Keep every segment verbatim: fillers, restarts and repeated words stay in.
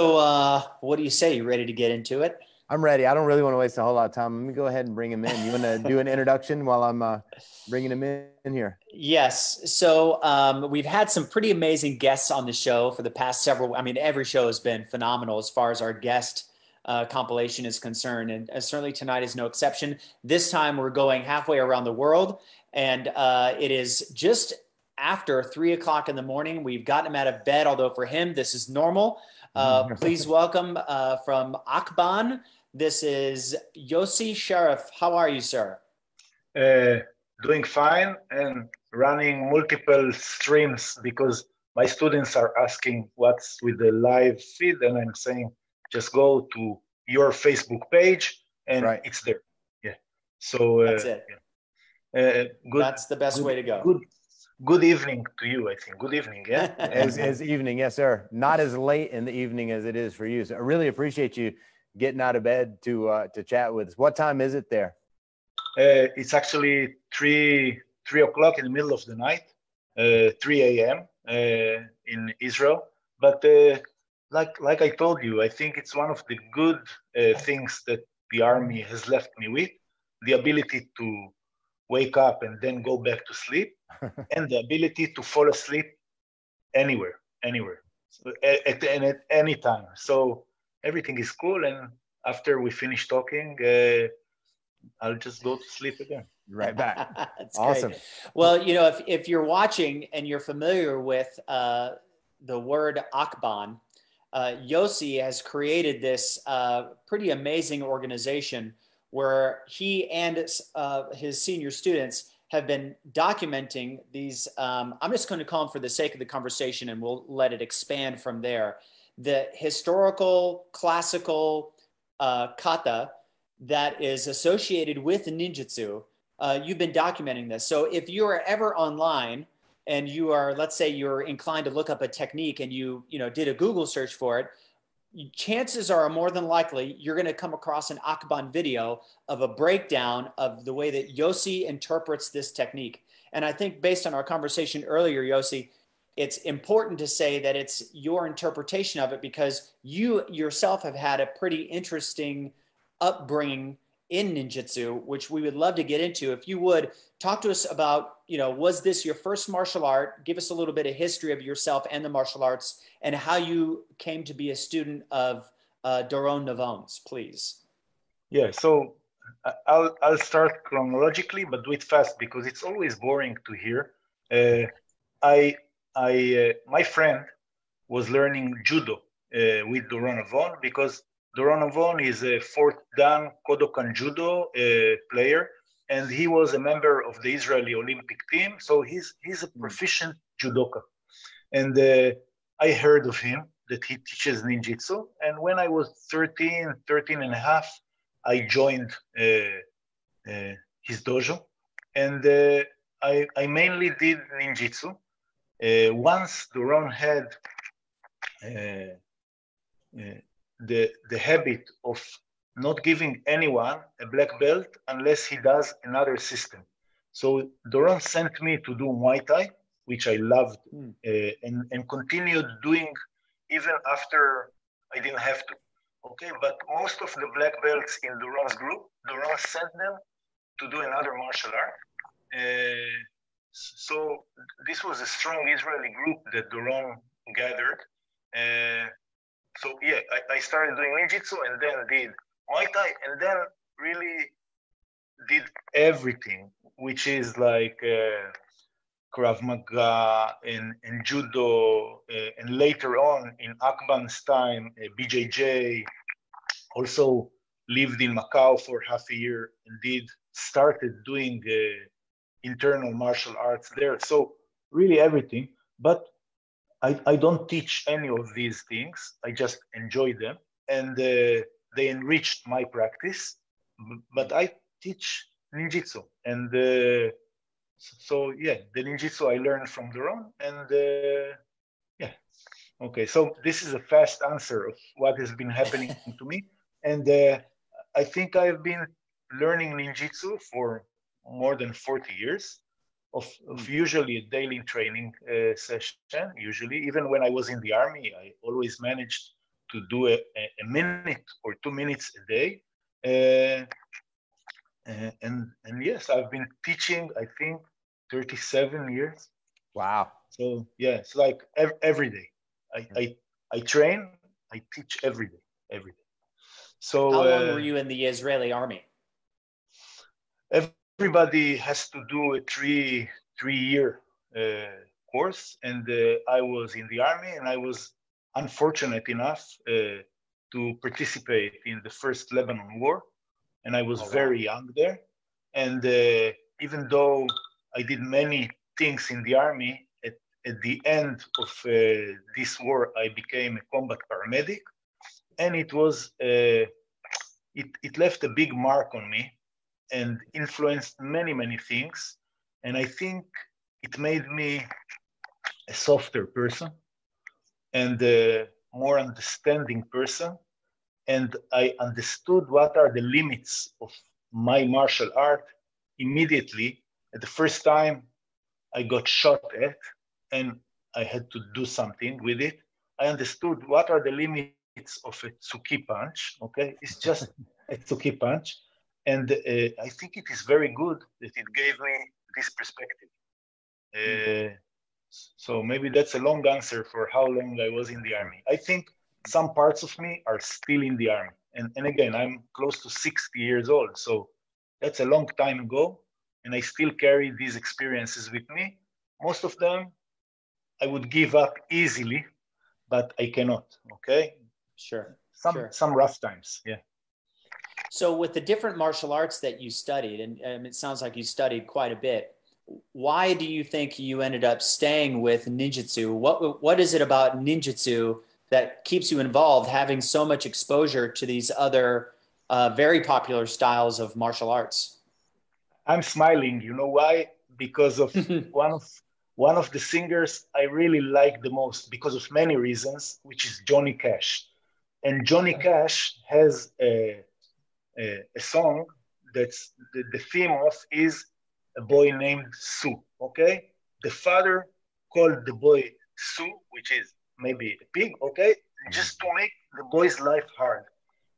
So uh, what do you say? You ready to get into it? I'm ready. I don't really want to waste a whole lot of time. Let me go ahead and bring him in. You want to do an introduction while I'm uh, bringing him in, in here? Yes. So um, we've had some pretty amazing guests on the show for the past several. I mean, every show has been phenomenal as far as our guest uh, compilation is concerned. And uh, certainly tonight is no exception. This time we're going halfway around the world. And uh, it is just after three o'clock in the morning. We've gotten him out of bed, although for him, this is normal. Uh, please welcome uh, from Akban. This is Yossi Sheriff. How are you, sir? Uh, doing fine and running multiple streams because my students are asking what's with the live feed, and I'm saying just go to your Facebook page and right. It's there. Yeah. So uh, that's it. Yeah. Uh, good, that's the best good, way to go. Good. Good evening to you, I think. Good evening, yeah? as, as evening, yes, sir. Not as late in the evening as it is for you. So I really appreciate you getting out of bed to uh, to chat with us. What time is it there? Uh, it's actually three, three o'clock in the middle of the night, uh, three a m Uh, in Israel. But uh, like, like I told you, I think it's one of the good uh, things that the army has left me with, the ability to wake up and then go back to sleep, and the ability to fall asleep anywhere, anywhere, so at, at, at any time. So everything is cool. And after we finish talking, uh, I'll just go to sleep again. Right back. That's awesome. Great. Well, you know, if, if you're watching and you're familiar with uh, the word Akban, uh, Yossi has created this uh, pretty amazing organization where he and uh, his senior students have been documenting these, um, I'm just going to call them for the sake of the conversation, and we'll let it expand from there, the historical, classical uh, kata that is associated with ninjutsu. Uh, you've been documenting this. So if you are ever online and you are, let's say you're inclined to look up a technique and you, you know, did a Google search for it, chances are more than likely you're going to come across an Akban video of a breakdown of the way that Yossi interprets this technique. And I think based on our conversation earlier, Yossi, it's important to say that it's your interpretation of it because you yourself have had a pretty interesting upbringing in ninjutsu, which we would love to get into. If you would, talk to us about, you know, was this your first martial art? Give us a little bit of history of yourself and the martial arts and how you came to be a student of uh, Doron Navon's, please. Yeah, so I'll, I'll start chronologically, but do it fast because it's always boring to hear. Uh, I, I, uh, my friend was learning judo uh, with Doron Navon because Doron Navon is a fourth dan Kodokan judo uh, player, and he was a member of the Israeli Olympic team. So he's, he's a proficient judoka. And uh, I heard of him, that he teaches ninjutsu. And when I was thirteen, thirteen and a half, I joined uh, uh, his dojo. And uh, I, I mainly did ninjutsu. Uh, once Doron had uh, uh, The, the habit of not giving anyone a black belt unless he does another system. So Doron sent me to do Muay Thai, which I loved, mm. uh, and, and continued doing even after I didn't have to. Okay, but most of the black belts in Doron's group, Doron sent them to do another martial art. Uh, so this was a strong Israeli group that Doron gathered. Uh, So yeah, I, I started doing ninjutsu and then did Muay Thai and then really did everything, which is like uh, Krav Maga and, and Judo, uh, and later on in Akban's time, uh, B J J, also lived in Macau for half a year and did, started doing uh, internal martial arts there. So really everything, but I, I don't teach any of these things. I just enjoy them, and uh, they enriched my practice. But I teach ninjutsu, and uh, so yeah, the ninjutsu I learned from Doron, and uh, yeah. Okay, so this is a fast answer of what has been happening to me, and uh, I think I've been learning ninjutsu for more than forty years. Of, of usually a daily training uh, session, usually. Even when I was in the army, I always managed to do a, a minute or two minutes a day. Uh, and, and yes, I've been teaching, I think, thirty-seven years. Wow. So yeah, it's like ev every day. I, mm-hmm. I, I train, I teach every day, every day. So how long uh, were you in the Israeli army? Everybody has to do a three, three-year uh, course. And uh, I was in the army, and I was unfortunate enough uh, to participate in the First Lebanon War. And I was oh, wow. very young there. And uh, even though I did many things in the army, at, at the end of uh, this war, I became a combat paramedic. And it was, uh, it, it left a big mark on me and influenced many, many things. And I think it made me a softer person and a more understanding person. And I understood what are the limits of my martial art immediately. At the first time I got shot at and I had to do something with it, I understood what are the limits of a tsuki punch, okay? It's just a tsuki punch. And uh, I think it is very good that it gave me this perspective. Uh, so maybe that's a long answer for how long I was in the army. I think some parts of me are still in the army. And, and again, I'm close to sixty years old. So that's a long time ago. And I still carry these experiences with me. Most of them I would give up easily, but I cannot, okay? Sure. Some, sure. some rough times, yeah. So with the different martial arts that you studied, and, and it sounds like you studied quite a bit, why do you think you ended up staying with ninjutsu? What, what is it about ninjutsu that keeps you involved, having so much exposure to these other uh, very popular styles of martial arts? I'm smiling, you know why? Because of one of one of the singers I really like the most, because of many reasons, which is Johnny Cash. And Johnny Cash has a, a, a song that's the, the theme of is a boy named Sue, okay? The father called the boy Sue, which is maybe a pig, okay? Just to make the boy's life hard.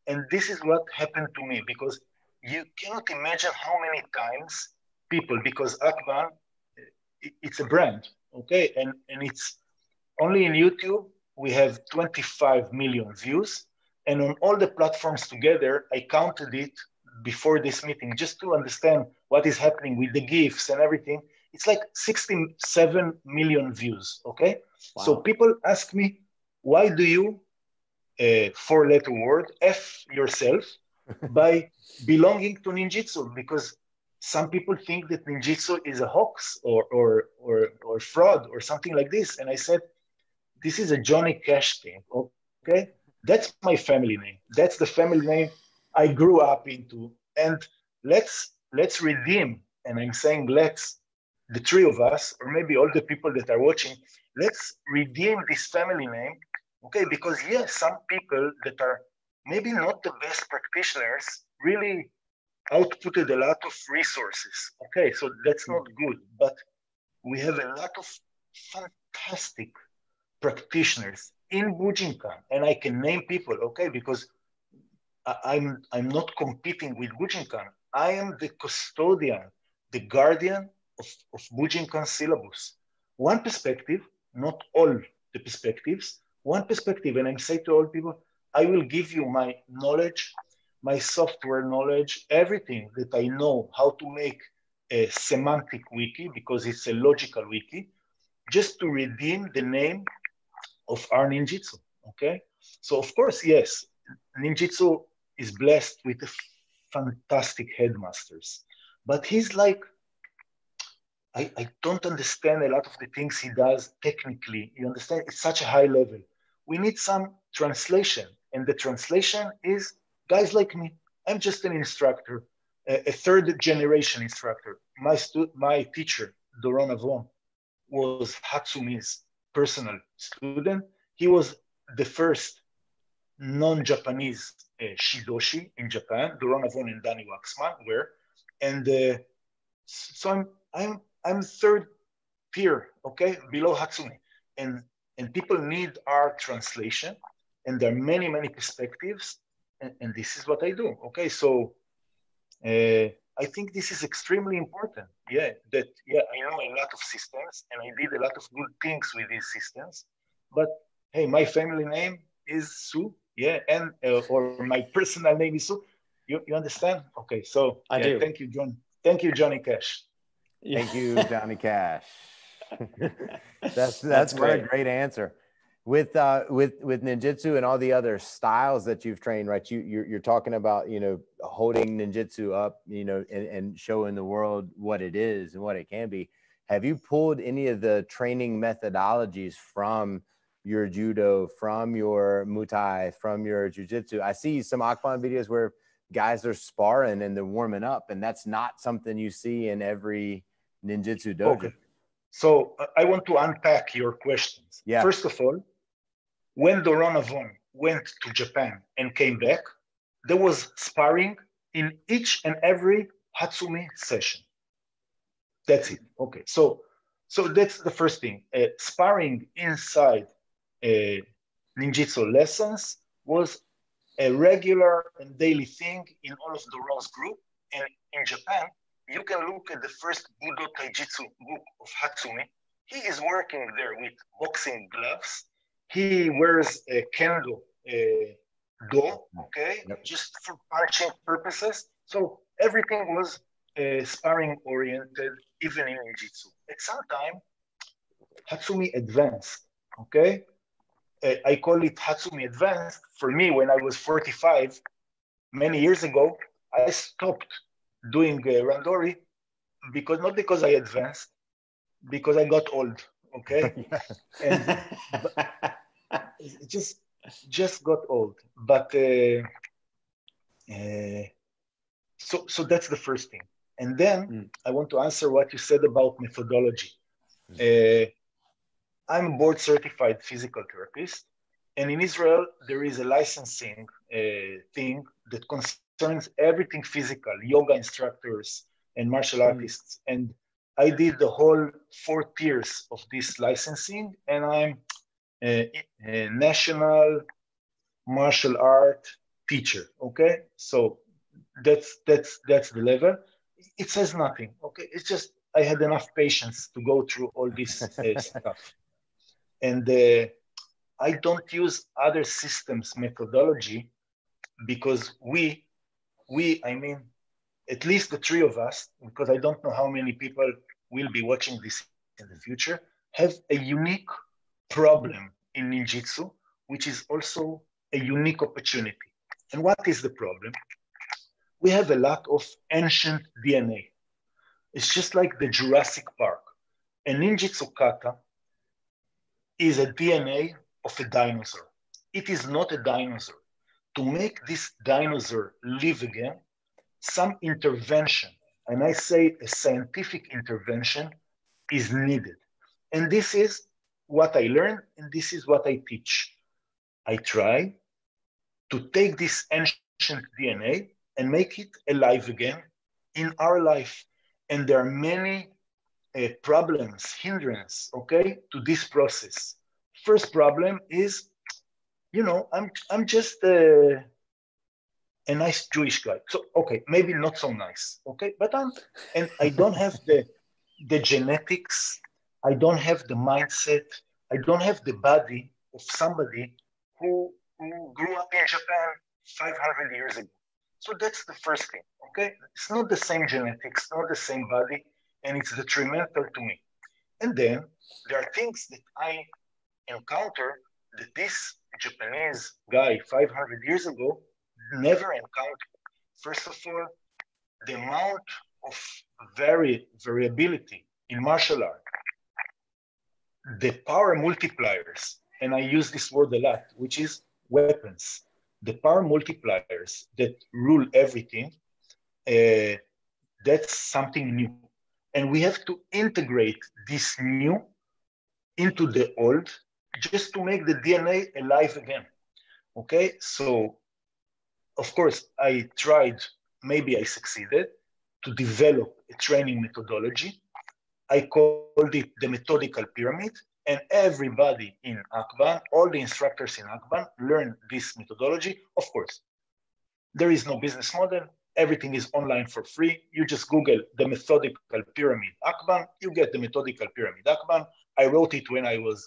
And this is what happened to me, because you cannot imagine how many times people, because Akban, it's a brand, okay? And, and it's only in YouTube, we have twenty-five million views. And on all the platforms together, I counted it before this meeting, just to understand what is happening with the GIFs and everything. It's like sixty-seven million views, okay? Wow. So people ask me, why do you, uh, four-letter word, F yourself by belonging to ninjutsu? Because some people think that ninjutsu is a hoax or, or, or, or fraud or something like this. And I said, this is a Johnny Cash thing, okay? That's my family name. That's the family name I grew up into, and let's let's redeem, and I'm saying let's, the three of us, or maybe all the people that are watching, let's redeem this family name, okay? Because yes, some people that are maybe not the best practitioners really outputted a lot of resources, okay? So that's not good, but we have a lot of fantastic practitioners in Bujinkan, and I can name people, okay? Because I'm, I'm not competing with Bujinkan. I am the custodian, the guardian of, of Bujinkan syllabus. One perspective, not all the perspectives, one perspective, and I say to all people, I will give you my knowledge, my software knowledge, everything that I know, how to make a semantic wiki, because it's a logical wiki, just to redeem the name of our ninjutsu, okay? So of course, yes, ninjutsu is blessed with fantastic headmasters, but he's like, I, I don't understand a lot of the things he does technically. You understand? It's such a high level. We need some translation, and the translation is guys like me. I'm just an instructor, a, a third generation instructor. My stu my teacher, Doron Navon, was Hatsumi's personal student. He was the first non-Japanese uh, shidoshi in Japan, Doron Navon and Danny Waxman were, and uh, so I'm I'm I'm third tier, okay, below Hatsumi, and and people need our translation, and there are many, many perspectives, and, and this is what I do. Okay, so uh, I think this is extremely important. Yeah, that yeah, I know a lot of systems, and I did a lot of good things with these systems, but hey, my family name is Sue, yeah, and uh, or my personal name is Sue. You, you understand? Okay, so I yeah, do. Thank you, John. Thank you, Johnny Cash. Yeah. Thank you, Johnny Cash. that's that's, that's great. What a great answer. With uh, with with ninjutsu and all the other styles that you've trained, right? You you're, you're talking about, you know, holding ninjutsu up, you know, and, and showing the world what it is and what it can be. Have you pulled any of the training methodologies from your judo, from your Muay Thai, from your jujitsu? I see some Akban videos where guys are sparring and they're warming up, and that's not something you see in every ninjutsu dojo. Okay. So I want to unpack your questions. Yeah. First of all, when Doron Navon went to Japan and came back, there was sparring in each and every Hatsumi session. That's it. Okay. So, so that's the first thing. Uh, sparring inside uh, ninjutsu lessons was a regular and daily thing in all of Doron's group. And in Japan, you can look at the first Budo Taijutsu book of Hatsumi. He is working there with boxing gloves. He wears a kendo a do, okay, yep. just for punching purposes. So everything was uh, sparring oriented, even in ninjutsu. At some time, Hatsumi advanced, okay? I call it Hatsumi Advanced. For me, when I was forty-five, many years ago, I stopped doing uh, randori, because not because I advanced, because I got old, okay? and, it just, just got old. But, uh, uh, so, so that's the first thing. And then mm. I want to answer what you said about methodology. Mm. Uh, I'm a board certified physical therapist, and in Israel, there is a licensing uh, thing that concerns everything physical, yoga instructors and martial artists. Mm. And I did the whole four tiers of this licensing, and I'm a, a national martial art teacher, okay? So that's, that's, that's the level. It says nothing, okay? It's just, I had enough patience to go through all this uh, stuff. And uh, I don't use other systems methodology because we, we, I mean, at least the three of us, because I don't know how many people will be watching this in the future, have a unique problem in ninjutsu, which is also a unique opportunity. And what is the problem? We have a lot of ancient D N A. It's just like the Jurassic Park. A ninjutsu kata is a D N A of a dinosaur. It is not a dinosaur. To make this dinosaur live again, some intervention, and I say a scientific intervention, is needed. And this is what I learn, and this is what I teach. I try to take this ancient D N A and make it alive again in our life. And there are many Uh, problems, hindrance, okay, to this process. First problem is, you know, I'm I'm just uh, a nice Jewish guy. So okay, maybe not so nice, okay, but I'm and I don't have the the genetics. I don't have the mindset. I don't have the body of somebody who, who grew up in Japan five hundred years ago. So that's the first thing, okay. It's not the same genetics, not the same body. And it's detrimental to me. And then there are things that I encounter that this Japanese guy five hundred years ago never encountered. First of all, the amount of vari variability in martial art, the power multipliers, and I use this word a lot, which is weapons, the power multipliers that rule everything, uh, that's something new. And we have to integrate this new into the old just to make the D N A alive again, okay? So, of course, I tried, maybe I succeeded, to develop a training methodology. I called it the methodical pyramid, And everybody in Akban, all the instructors in Akban, learn this methodology, of course. There is no business model. Everything is online for free. You just Google the methodical pyramid Akban. You get the methodical pyramid Akban. I wrote it when I was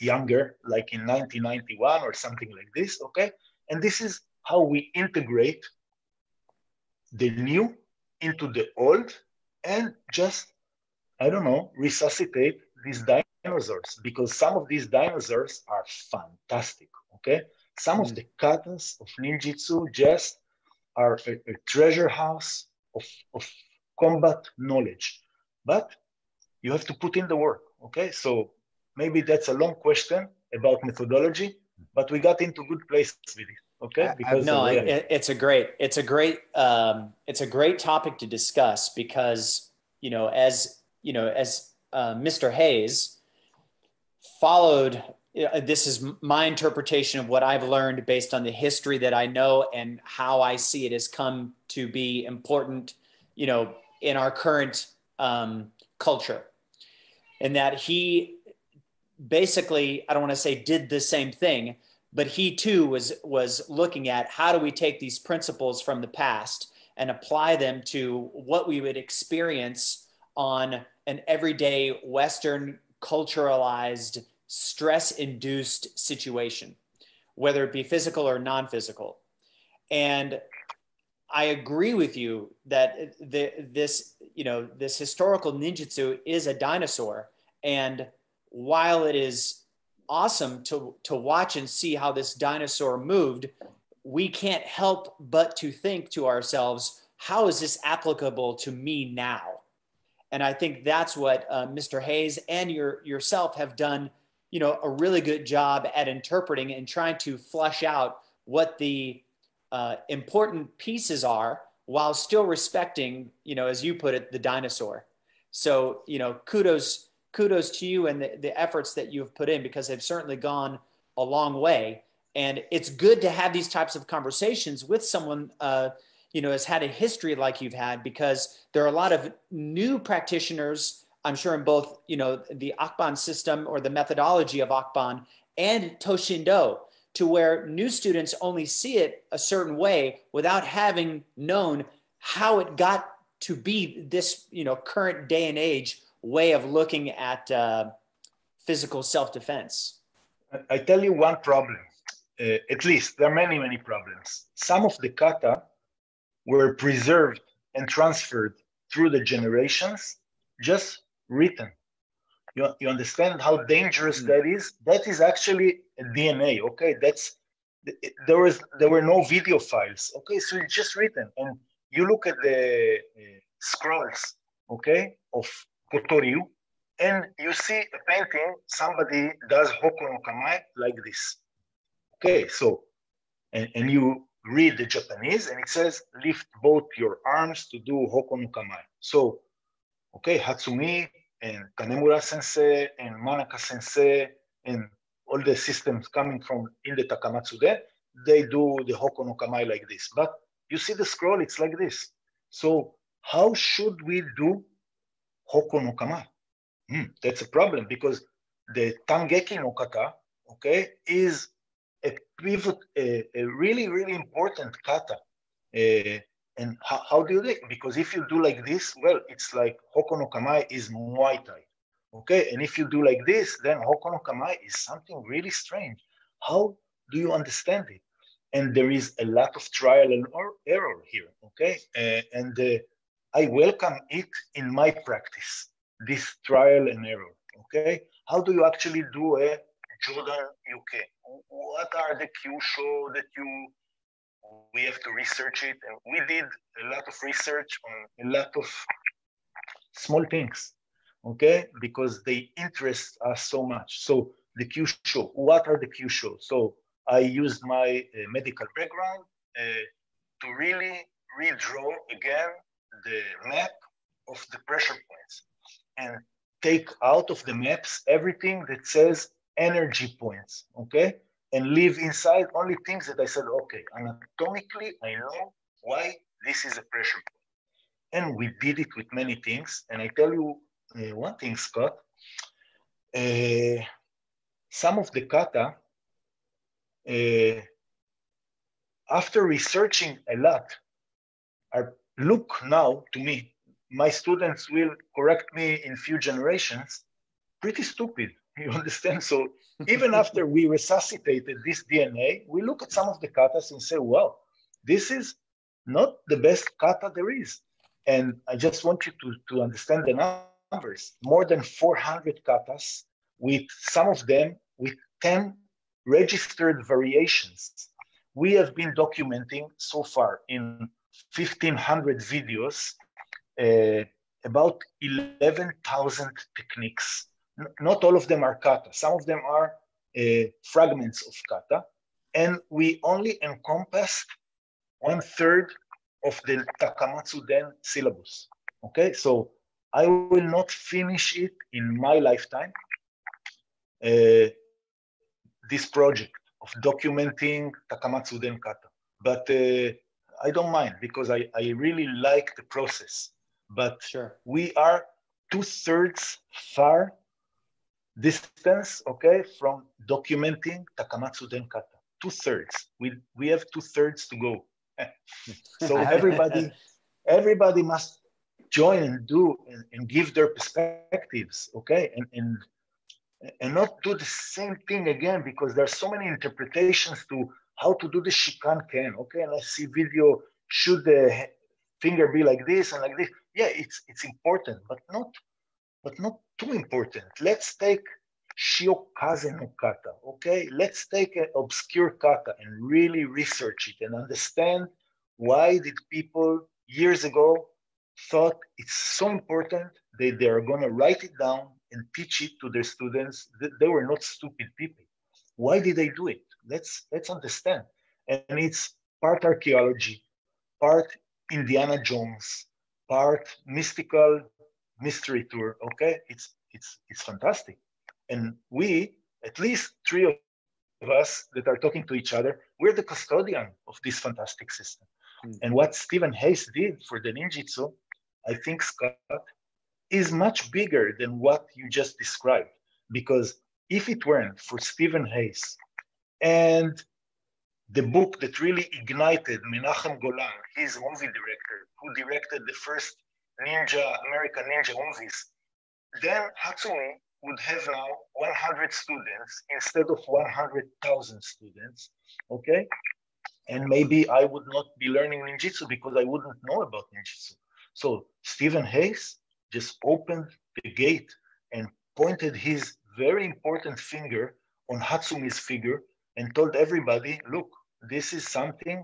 younger, like in nineteen ninety-one or something like this, okay? And this is how we integrate the new into the old and just, I don't know, resuscitate these dinosaurs, because some of these dinosaurs are fantastic, okay? Some of the katas of ninjutsu just are a, a treasure house of, of combat knowledge, but you have to put in the work, okay? So maybe that's a long question about methodology, but we got into good places with it. Okay. Because no, I, it's a great, it's a great, um, it's a great topic to discuss because, you know, as, you know, as uh, Mister Hayes followed, uh, this is my interpretation of what I've learned based on the history that I know and how I see it has come to be important, you know, in our current um, culture, and that he basically, I don't want to say did the same thing, but he too was, was looking at how do we take these principles from the past and apply them to what we would experience on an everyday Western culturalized stress-induced situation, whether it be physical or non-physical. And I agree with you that the, this, you know, this historical ninjutsu is a dinosaur. And while it is awesome to, to watch and see how this dinosaur moved, we can't help but to think to ourselves, how is this applicable to me now? And I think that's what uh, Mister Hayes and your, yourself have done, you know, a really good job at interpreting and trying to flesh out what the uh, important pieces are while still respecting, you know, as you put it, the dinosaur. So, you know, kudos Kudos to you and the, the efforts that you've put in, because they've certainly gone a long way. And it's good to have these types of conversations with someone, uh, you know, has had a history like you've had, because there are a lot of new practitioners, I'm sure, in both, you know, the Akban system or the methodology of Akban and Toshindo, to where new students only see it a certain way without having known how it got to be this, you know, current day and age way of looking at uh, physical self-defense. I tell you one problem, uh, at least. There are many, many problems. Some of the kata were preserved and transferred through the generations, just written. You, you understand how dangerous mm-hmm. that is? That is actually a D N A, okay? That's, it, there, was, there were no video files, okay? So it's just written. And you look at the uh, scrolls, okay, of Kotoryu, and you see a painting, somebody does hoko no kamae like this. Okay, so, and, and you read the Japanese and it says, lift both your arms to do hoko no kamae. So, okay, Hatsumi and Kanemura sensei and Manaka sensei and all the systems coming from in the Takamatsu-den, they do the hoko no kamae like this. But you see the scroll, it's like this. So how should we do hoko no kamae? Mm, that's a problem, because the tangeki no kata, okay, is a pivot, a, a really, really important kata. Uh, and how, how do you do it? Because if you do like this, well, it's like hoko no kamae is Muay Thai, okay? And if you do like this, then hoko no kamae is something really strange. How do you understand it? And there is a lot of trial and error here, okay? Uh, and the uh, I welcome it in my practice, this trial and error, okay? How do you actually do a Jordan U K? What are the Kyusho that you, we have to research it. And we did a lot of research on a lot of small things, okay? Because they interest us so much. So the Kyusho, what are the Kyusho? So I used my uh, medical background uh, to really redraw again the map of the pressure points and take out of the maps everything that says energy points, okay? And leave inside only things that I said, okay, anatomically, I know why this is a pressure point. And we did it with many things. And I tell you uh, one thing, Scott, uh, some of the kata, uh, after researching a lot, are, look now to me, my students will correct me in few generations, pretty stupid, you understand? So even after we resuscitated this D N A, we look at some of the katas and say, wow, this is not the best kata there is. And I just want you to, to understand the numbers. More than four hundred katas, with some of them with ten registered variations. We have been documenting so far in fifteen hundred videos uh, about eleven thousand techniques. N not all of them are kata. Some of them are uh, fragments of kata. And we only encompassed one third of the Takamatsu-den syllabus, okay? So I will not finish it in my lifetime, uh, this project of documenting Takamatsu-den kata. But uh, I don't mind because I, I really like the process. But sure, we are two thirds far distance, okay, from documenting Takamatsu-den kata, two thirds. We, we have two thirds to go. So everybody, everybody must join and do and, and give their perspectives, okay, and, and and not do the same thing again, because there are so many interpretations to how to do the shikankan, okay, and I see video, should the finger be like this and like this? Yeah, it's it's important, but not but not too important. Let's take Shiokaze no kata, okay? Let's take an obscure kata and really research it and understand why did people years ago thought it's so important that they are going to write it down and teach it to their students. They were not stupid people. Why did they do it? Let's, let's understand. And it's part archaeology, part Indiana Jones, part mystical mystery tour, okay? It's, it's, it's fantastic. And we, at least three of us that are talking to each other, we're the custodian of this fantastic system. Mm. And what Stephen Hayes did for the ninjutsu, I think, Scott, is much bigger than what you just described. Because if it weren't for Stephen Hayes and the book that really ignited Menachem Golan, his movie director, who directed the first ninja, American ninja movies, then Hatsumi would have now one hundred students instead of one hundred thousand students, okay? And maybe I would not be learning ninjutsu because I wouldn't know about ninjutsu. So Stephen Hayes just opened the gate and pointed his very important finger on Hatsumi's figure and told everybody, look, this is something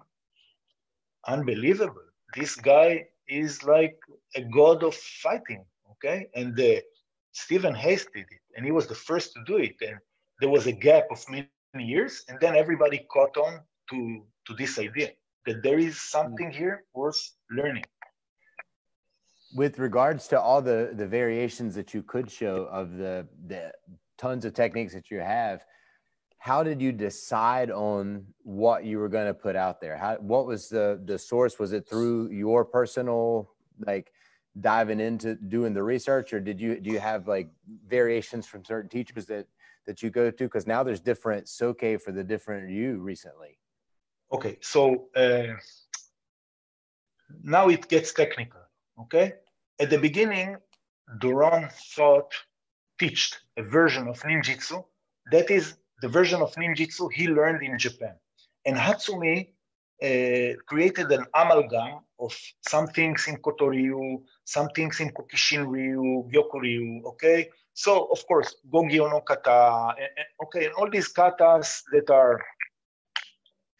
unbelievable. This guy is like a god of fighting, okay? And the Stephen Hayes did it, and he was the first to do it. And there was a gap of many years, and then everybody caught on to, to this idea that there is something here worth learning. With regards to all the, the variations that you could show of the, the tons of techniques that you have, how did you decide on what you were going to put out there? How, what was the, the source? Was it through your personal, like, diving into doing the research, or did you do you have like variations from certain teachers that that you go to? Because now there's different soke for the different you recently. Okay, so uh, now it gets technical. Okay, at the beginning, Doron thought taught a version of ninjutsu that is the version of ninjutsu he learned in Japan, and Hatsumi Uh, created an amalgam of some things in Kotoryu, some things in Kukishin Ryu, Ryu, okay? So, of course, Gogyo no kata, okay, and all these katas that are,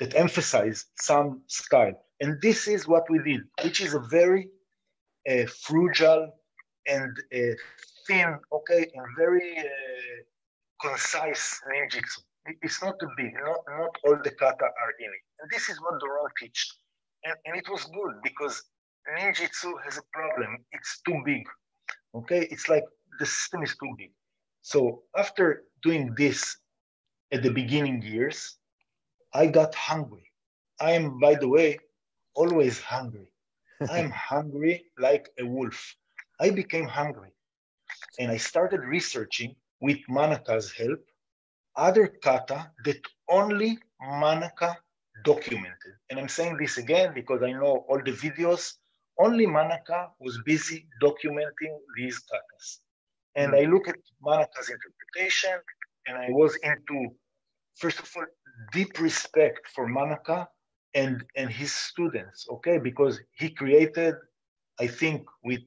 that emphasize some style. And this is what we did, which is a very uh, frugal and uh, thin, okay, and very uh, concise ninjutsu. It's not too big, not, not all the kata are in it. And this is what Doron teached. And, and it was good because ninjutsu has a problem. It's too big, okay? It's like the system is too big. So after doing this at the beginning years, I got hungry. I am, by the way, always hungry. I'm hungry like a wolf. I became hungry and I started researching with Manaka's help, other kata that only Manaka documented. And I'm saying this again because I know all the videos, only Manaka was busy documenting these katas. And I look at Manaka's interpretation, and I was into, first of all, deep respect for Manaka and, and his students, okay? Because he created, I think, with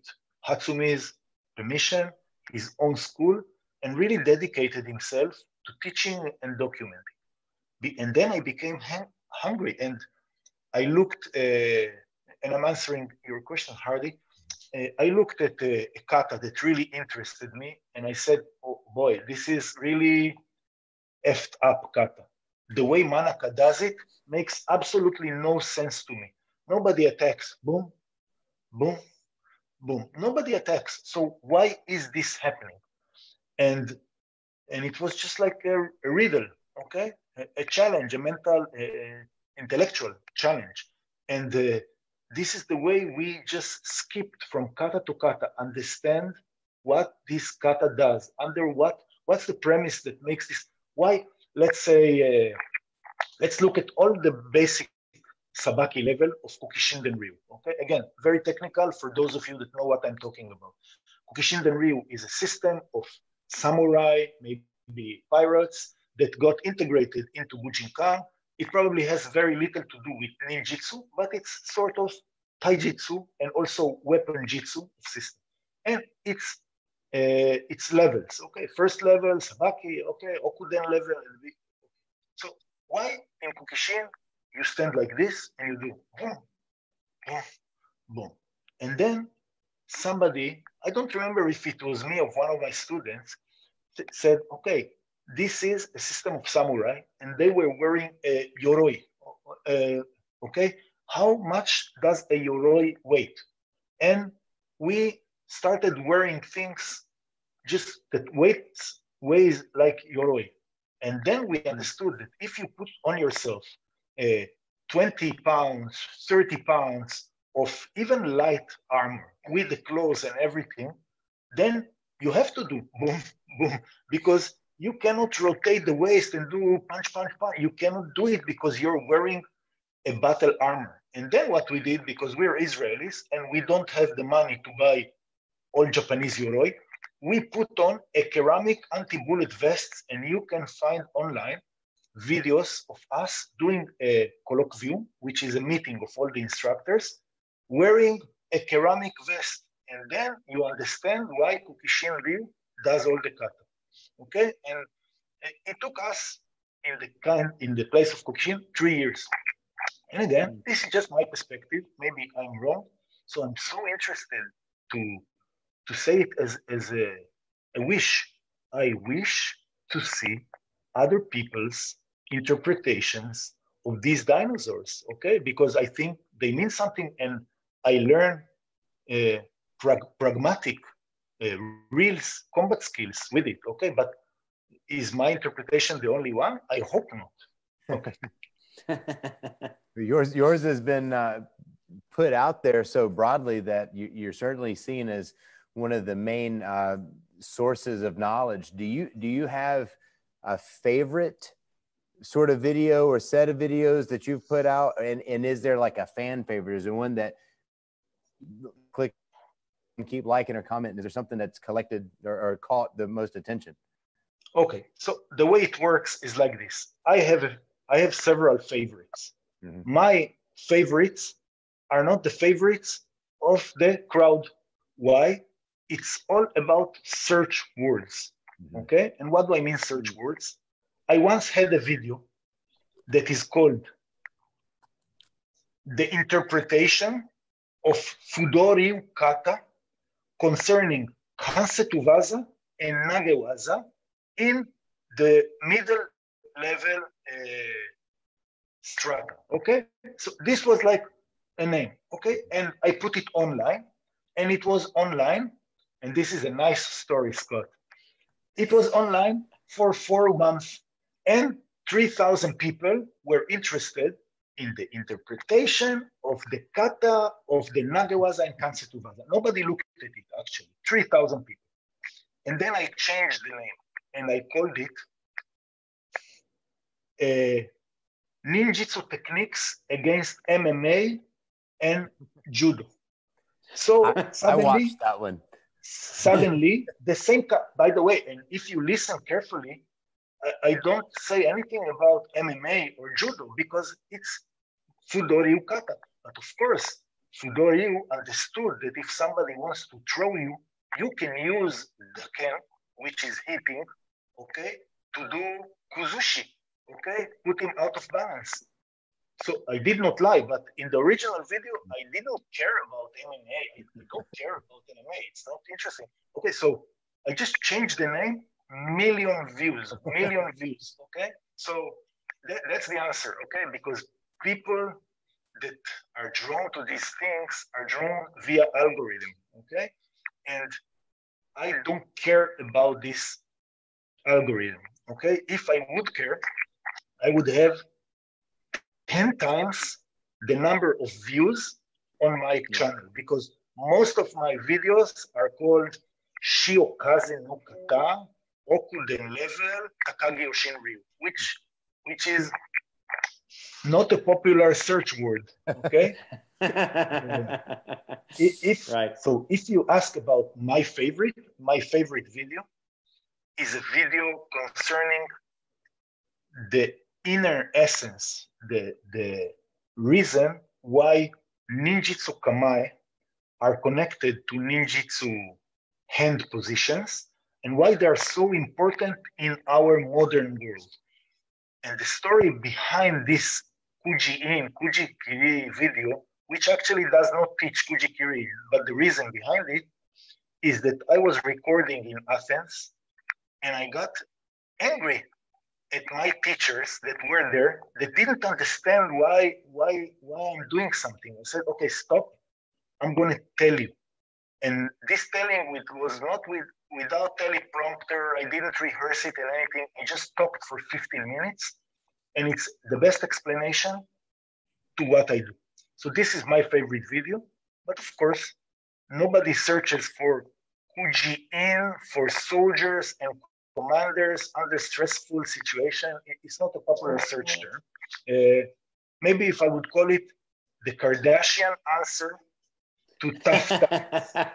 Hatsumi's permission, his own school, and really dedicated himself to teaching and documenting. And then I became hungry, and I looked, uh, and I'm answering your question, Hardy. Uh, I looked at a, a kata that really interested me, and I said, oh boy, this is really effed up kata. The way Manaka does it makes absolutely no sense to me. Nobody attacks, boom, boom, boom. Nobody attacks, so why is this happening? And, and it was just like a, a riddle, okay? A, a challenge, a mental, uh, intellectual challenge. And uh, this is the way we just skipped from kata to kata, understand what this kata does, under what, what's the premise that makes this, why, let's say, uh, let's look at all the basic sabaki level of Kukishin Ryu, okay? Again, very technical for those of you that know what I'm talking about. Kukishin Ryu is a system of samurai, maybe pirates, that got integrated into Bujinkan. It probably has very little to do with ninjutsu, but it's sort of taijutsu and also weapon jitsu system. And it's, uh, it's levels, okay? First level, sabaki, okay, okuden level. So why in Kukishin you stand like this and you do boom, boom, boom. And then somebody, I don't remember if it was me or one of my students, said, okay, this is a system of samurai, and they were wearing a yoroi, uh, okay? How much does a yoroi weigh? And we started wearing things just that weights, weighs like yoroi. And then we understood that if you put on yourself uh, twenty pounds, thirty pounds of even light armor with the clothes and everything, then you have to do boom, boom, because you cannot rotate the waist and do punch, punch, punch. You cannot do it because you're wearing a battle armor. And then what we did, because we're Israelis and we don't have the money to buy all Japanese yoroi, we put on a ceramic anti-bullet vest, and you can find online videos of us doing a colloquium, which is a meeting of all the instructors, wearing a ceramic vest. And then you understand why Kukishin Ryu does all the kata. Okay, and it took us in the kind in the place of Kukishin three years. And again, this is just my perspective. Maybe I'm wrong. So I'm so interested to to say it as as a, a wish. I wish to see other people's interpretations of these dinosaurs. Okay, because I think they mean something, and I learn uh, prag pragmatic. Uh, real combat skills with it, okay? But is my interpretation the only one? I hope not. Okay. yours, yours has been uh, put out there so broadly that you, you're certainly seen as one of the main uh, sources of knowledge. Do you do you have a favorite sort of video or set of videos that you've put out? And and is there like a fan favorite? Is there one that click? Keep liking or commenting? Is there something that's collected or, or caught the most attention? Okay, so the way it works is like this. I have I have several favorites. Mm-hmm. My favorites are not the favorites of the crowd. Why? It's all about search words. Mm-hmm. Okay, and what do I mean search words? I once had a video that is called The Interpretation of Fudo Ryu Kata concerning Kansetuwaza and Nagewaza in the middle level uh, strata, okay? So this was like a name, okay? And I put it online, and it was online, and this is a nice story, Scott. It was online for four months, and three thousand people were interested in the interpretation of the kata of the Nagewaza and Kansetuwaza. Nobody looked at it, actually, three thousand people. And then I changed the name. and I called it uh, Ninjutsu Techniques Against M M A and Judo. So I, suddenly, I watched that one. Suddenly, the same, by the way, and if you listen carefully, I, I don't say anything about M M A or Judo because it's Fudo Ryu kata. But of course, Fudo Ryu understood that if somebody wants to throw you, you can use the can, which is hitting, okay, to do kuzushi, okay, put him out of balance. So I did not lie, but in the original video, I didn't care about M M A. I don't care about M M A. It's not interesting. Okay, so I just changed the name. Million views, million views, okay? So that, that's the answer, okay? Because people that are drawn to these things are drawn via algorithm, okay? And I don't care about this algorithm, okay? If I would care, I would have ten times the number of views on my channel because most of my videos are called Shiokaze no kata, Okuden level, Takagi Yoshin Ryu, which, which is not a popular search word, okay? uh, if, right. So if you ask about my favorite, my favorite video is a video concerning the inner essence, the, the reason why ninjutsu kamae are connected to ninjutsu hand positions and why they are so important in our modern world. And the story behind this Kuji in Kuji Kiri video, which actually does not teach Kuji Kiri, but the reason behind it is that I was recording in Athens and I got angry at my teachers that were there, that didn't understand why, why, why I'm doing something. I said, okay, stop, I'm gonna tell you. And this telling was not with, without teleprompter. I didn't rehearse it or anything. I just talked for fifteen minutes. And it's the best explanation to what I do. So this is my favorite video. But of course, nobody searches for Kuji-in, for soldiers and commanders under stressful situation. It's not a popular search term. Uh, maybe if I would call it the Kardashian answer to tough times,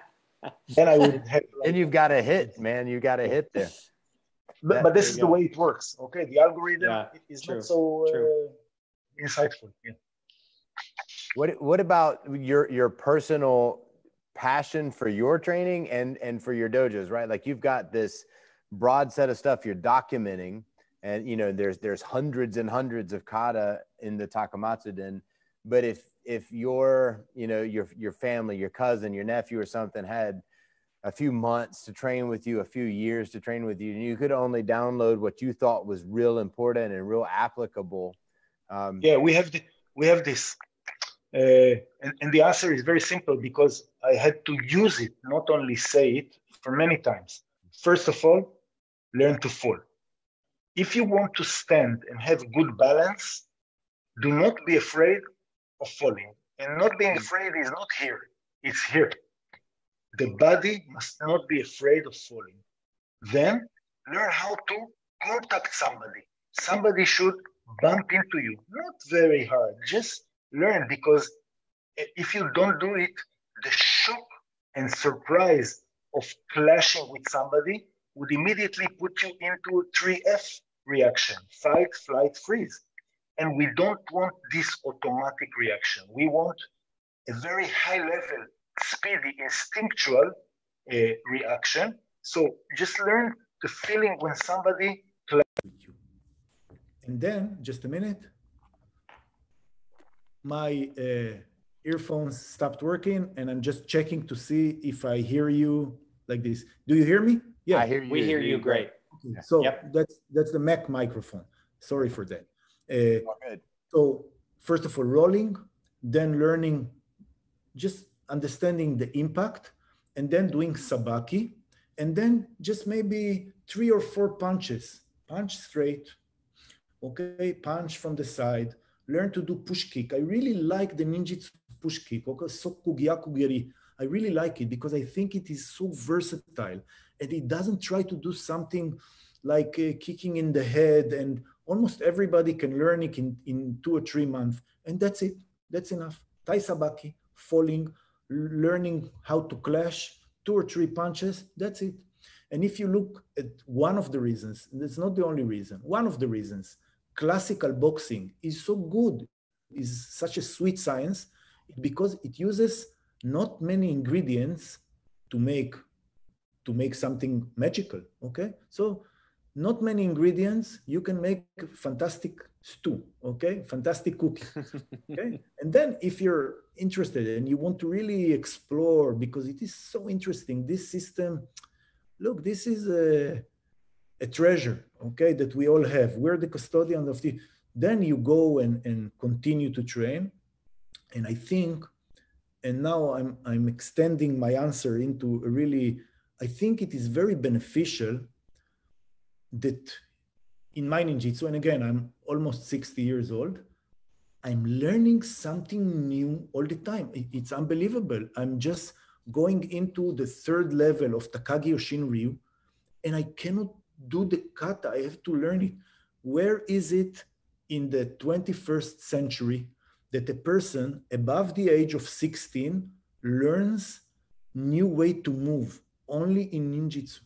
then I would have. Like, and you've got a hit, man. You got a hit there. But, that, but this is go. the way it works. Okay, the algorithm yeah, is true, not so uh, insightful. Yeah. What What about your your personal passion for your training and and for your dojos? Right, like you've got this broad set of stuff you're documenting, and you know there's there's hundreds and hundreds of kata in the Takamatsu-den, but if if your, you know, your, your family, your cousin, your nephew or something had a few months to train with you, a few years to train with you, and you could only download what you thought was real important and real applicable. Um, yeah, we have, the, we have this. Uh, and, and the answer is very simple because I had to use it, not only say it, for many times. First of all, learn to fall. If you want to stand and have good balance, do not be afraid of falling. And not being afraid is not here, it's here. The body must not be afraid of falling. Then learn how to contact somebody. Somebody should bump into you, not very hard, just learn, because if you don't do it, the shock and surprise of clashing with somebody would immediately put you into a three F reaction, fight, flight, freeze. And we don't want this automatic reaction. We want a very high level, speedy, instinctual uh, reaction. So just learn the feeling when somebody clashes you. And then, just a minute, my uh, earphones stopped working and I'm just checking to see if I hear you like this. Do you hear me? Yeah, I hear you. We hear you great. Okay. So yep. that's, that's the Mac microphone. Sorry for that. Uh, so first of all, rolling, then learning, just understanding the impact, and then doing sabaki, and then just maybe three or four punches. Punch straight, okay, punch from the side, learn to do push kick. I really like the ninjutsu push kick, okay, sokugyaku-geri. I really like it because I think it is so versatile and it doesn't try to do something like uh, kicking in the head, and almost everybody can learn it in, in two or three months. And that's it, that's enough. Tai sabaki, falling, learning how to clash, two or three punches, that's it. And if you look at one of the reasons, that's not the only reason, one of the reasons, classical boxing is so good, is such a sweet science, because it uses not many ingredients to make, to make something magical, okay? So not many ingredients, you can make fantastic stew, okay? Fantastic cookie, okay? And then if you're interested and you want to really explore, because it is so interesting, this system, look, this is a, a treasure, okay, that we all have. We're the custodian of the, then you go and, and continue to train. And I think, and now I'm, I'm extending my answer into a really, I think it is very beneficial that in my ninjutsu, and again, I'm almost sixty years old, I'm learning something new all the time. It, it's unbelievable. I'm just going into the third level of Takagi Yoshin Ryu, and I cannot do the kata, I have to learn it. Where is it in the twenty-first century that a person above the age of sixteen learns new way to move? Only in ninjutsu.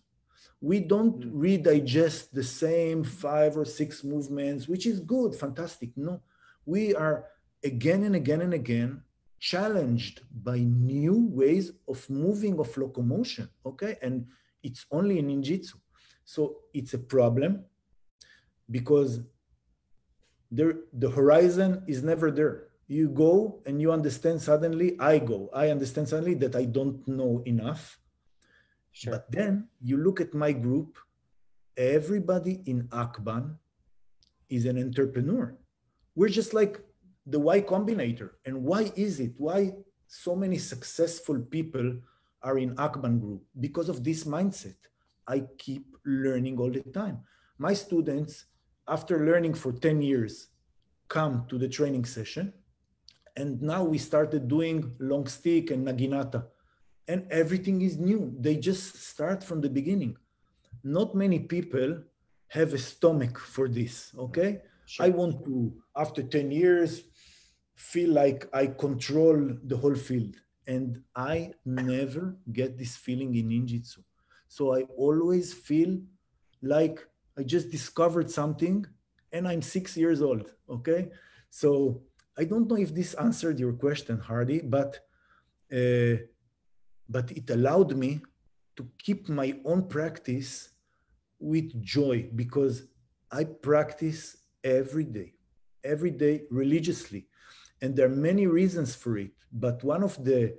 We don't redigest the same five or six movements, which is good, fantastic. No, we are again and again and again challenged by new ways of moving, of locomotion, okay? And it's only in ninjutsu. So it's a problem because there, the horizon is never there. You go and you understand suddenly, I go, I understand suddenly that I don't know enough. Sure. But then you look at my group, everybody in Akban is an entrepreneur. We're just like the Y Combinator. And why is it? Why so many successful people are in Akban group? Because of this mindset. I keep learning all the time. My students, after learning for ten years, come to the training session. And now we started doing long stick and naginata. And everything is new. They just start from the beginning. Not many people have a stomach for this, okay? Sure. I want to, after ten years, feel like I control the whole field. And I never get this feeling in ninjutsu. So I always feel like I just discovered something and I'm six years old, okay? So I don't know if this answered your question, Hardy, but uh, but it allowed me to keep my own practice with joy because I practice every day, every day religiously. And there are many reasons for it, but one of the,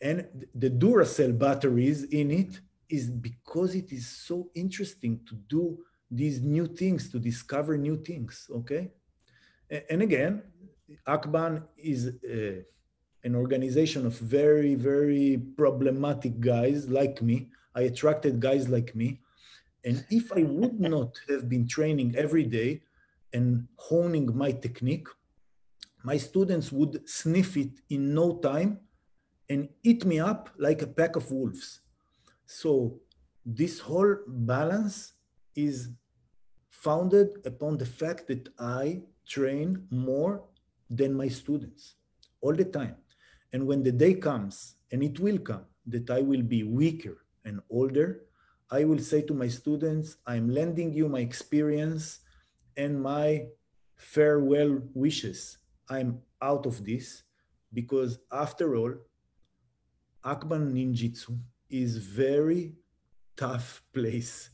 and the Duracell batteries in it is because it is so interesting to do these new things, to discover new things, okay? And again, Akban is a, an organization of very, very problematic guys like me. I attracted guys like me. And if I would not have been training every day and honing my technique, my students would sniff it in no time and eat me up like a pack of wolves. So this whole balance is founded upon the fact that I train more than my students all the time. And when the day comes, and it will come, that I will be weaker and older, I will say to my students, I'm lending you my experience and my farewell wishes. I'm out of this because after all, Akban Ninjutsu is very tough place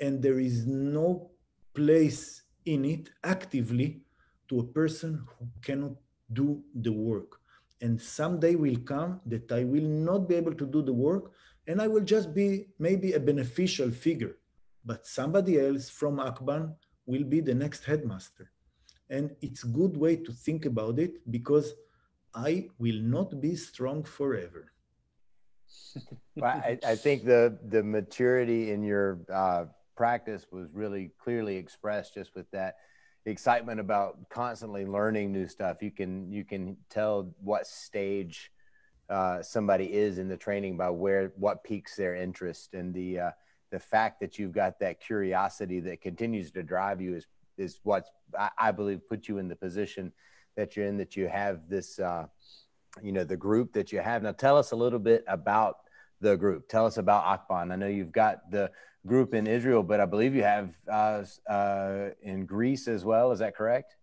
and there is no place in it actively to a person who cannot do the work. And someday will come that I will not be able to do the work and I will just be maybe a beneficial figure, but somebody else from Akban will be the next headmaster. And it's a good way to think about it because I will not be strong forever. Well, I, I think the, the maturity in your uh, practice was really clearly expressed just with that excitement about constantly learning new stuff. You can, you can tell what stage uh, somebody is in the training by where, what piques their interest. And the, uh, the fact that you've got that curiosity that continues to drive you is is what I, I believe put you in the position that you're in, that you have this, uh, you know, the group that you have. Now, tell us a little bit about the group. Tell us about Akban. I know you've got the group in Israel, but I believe you have uh, uh, in Greece as well. Is that correct?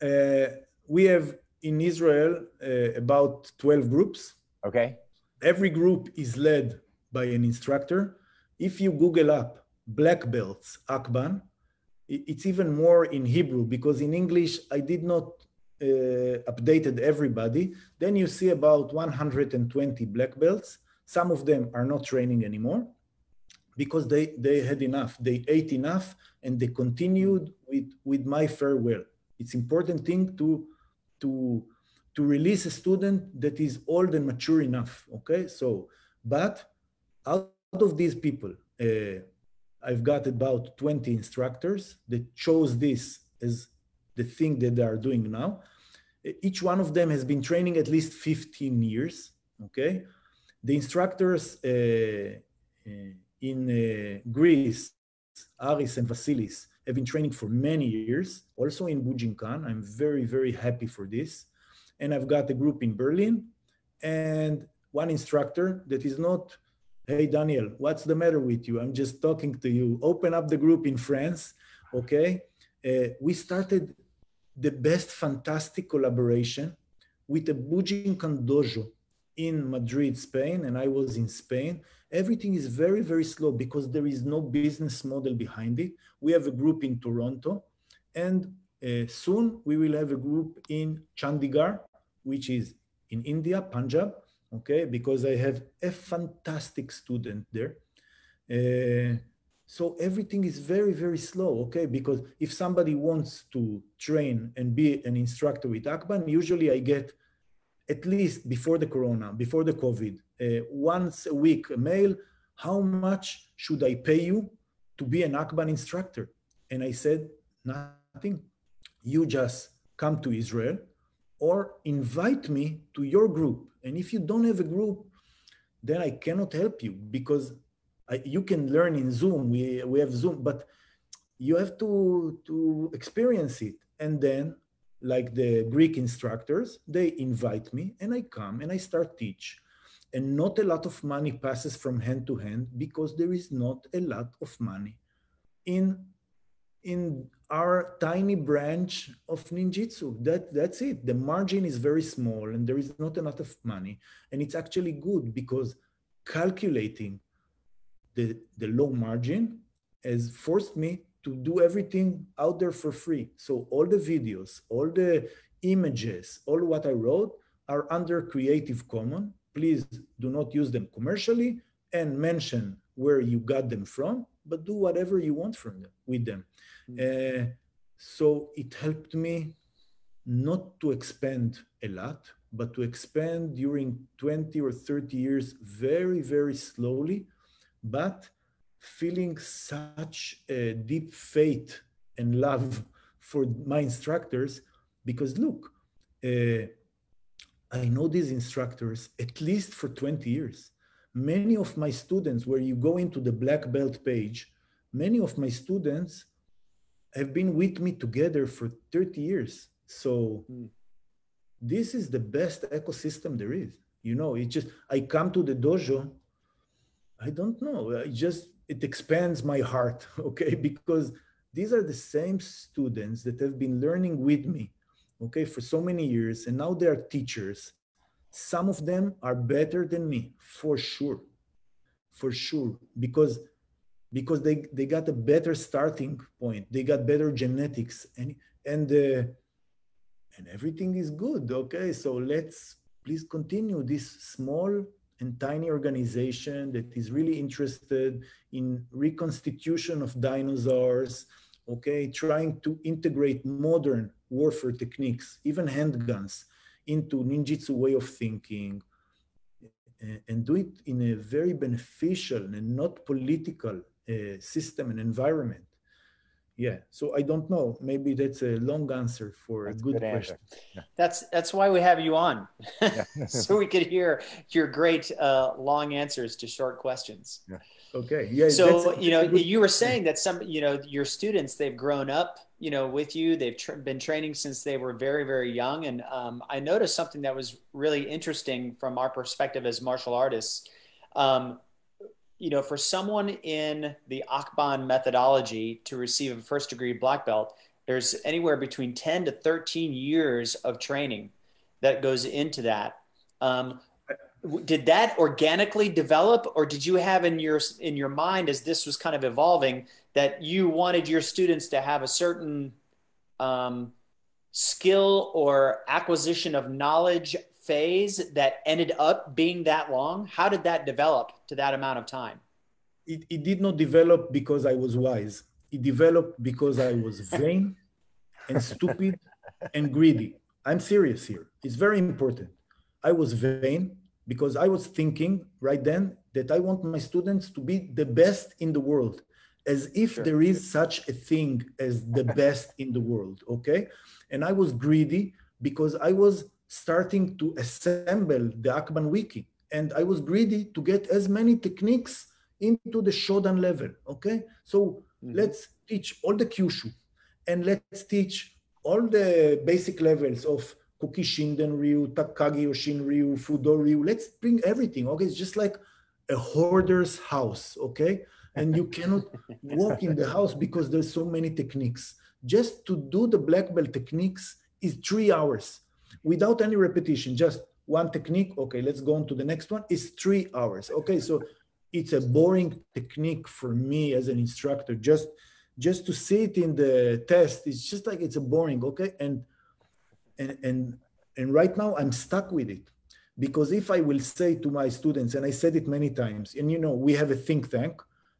Uh, we have in Israel uh, about twelve groups. Okay. Every group is led by an instructor. If you Google up black belts Akban, it's even more in Hebrew, because in English, I did not uh, updated everybody. Then you see about one hundred twenty black belts. Some of them are not training anymore because they, they had enough, they ate enough, and they continued with, with my farewell. It's important thing to, to, to release a student that is old and mature enough, okay? So, but out of these people, uh, I've got about twenty instructors that chose this as the thing that they are doing now. Each one of them has been training at least fifteen years, okay? The instructors uh, in uh, Greece, Aris and Vasilis, have been training for many years, also in Bujinkan. I'm very, very happy for this. And I've got a group in Berlin and one instructor that is not, hey, Daniel, what's the matter with you? I'm just talking to you. Open up the group in France, okay? Uh, we started the best fantastic collaboration with a Bujinkan dojo in Madrid, Spain, and I was in Spain. Everything is very, very slow because there is no business model behind it. We have a group in Toronto, and uh, soon we will have a group in Chandigarh, which is in India, Punjab, okay, because I have a fantastic student there. Uh, so everything is very, very slow, okay, because if somebody wants to train and be an instructor with Akban, usually I get, at least before the corona, before the COVID, uh, once a week a mail, how much should I pay you to be an Akban instructor? And I said, nothing. You just come to Israel or invite me to your group. And if you don't have a group, then I cannot help you, because I, you can learn in Zoom, we, we have Zoom, but you have to, to experience it. And then, like the Greek instructors, they invite me and I come and I start teach. And not a lot of money passes from hand to hand because there is not a lot of money in, in our tiny branch of ninjutsu. That, that's it. The margin is very small and there is not a lot of money. And it's actually good because calculating the, the low margin has forced me to do everything out there for free. So all the videos, all the images, all what I wrote are under Creative Commons. Please do not use them commercially and mention where you got them from, but do whatever you want from them, with them. Mm-hmm. uh, so it helped me not to expand a lot, but to expand during twenty or thirty years, very, very slowly, but feeling such a deep faith and love for my instructors, because look, uh, I know these instructors at least for twenty years. Many of my students, where you go into the black belt page, many of my students have been with me together for thirty years. So mm. this is the best ecosystem there is. You know, it just, I come to the dojo, I don't know, I just, it expands my heart, okay? Because these are the same students that have been learning with me, okay, for so many years, and now they are teachers. Some of them are better than me, for sure, for sure, because, because they, they got a better starting point, they got better genetics, and, and, uh, and everything is good, okay? So let's please continue this small and tiny organization that is really interested in reconstitution of dinosaurs, okay, trying to integrate modern warfare techniques, even handguns, into ninjutsu way of thinking, and do it in a very beneficial and not political uh, system and environment. Yeah, so I don't know. Maybe that's a long answer for that's a good, good question. Yeah. That's that's why we have you on, yeah. So we could hear your great uh, long answers to short questions. Yeah. Okay. Yeah. So you know, you were saying that some, you know, your students, they've grown up, you know, with you. They've tra been training since they were very, very young, and um, I noticed something that was really interesting from our perspective as martial artists. Um, You know, for someone in the Akban methodology to receive a first degree black belt, there's anywhere between ten to thirteen years of training that goes into that. Um, did that organically develop, or did you have in your, in your mind as this was kind of evolving that you wanted your students to have a certain um, skill or acquisition of knowledge phase that ended up being that long? How did that develop to that amount of time? It, it did not develop because I was wise. It developed because I was vain and stupid and greedy. I'm serious here. It's very important. I was vain because I was thinking right then that I want my students to be the best in the world, as if sure. there is such a thing as the best in the world, okay? And I was greedy because I was starting to assemble the Akban Wiki. And I was greedy to get as many techniques into the Shodan level, okay? So mm-hmm. let's teach all the Kyushu, and let's teach all the basic levels of Kukishin Ryu, Takagi Yoshin Ryu, Fudo Ryu. Let's bring everything, okay? It's just like a hoarder's house, okay? And you cannot walk in the house because there's so many techniques. Just to do the black belt techniques is three hours. Without any repetition, just one technique, okay, let's go on to the next one, is three hours. Okay, so it's a boring technique for me as an instructor. Just, just to see it in the test, it's just like it's a boring, okay? And, and, and, and right now I'm stuck with it. Because if I will say to my students, and I said it many times, and you know, we have a think tank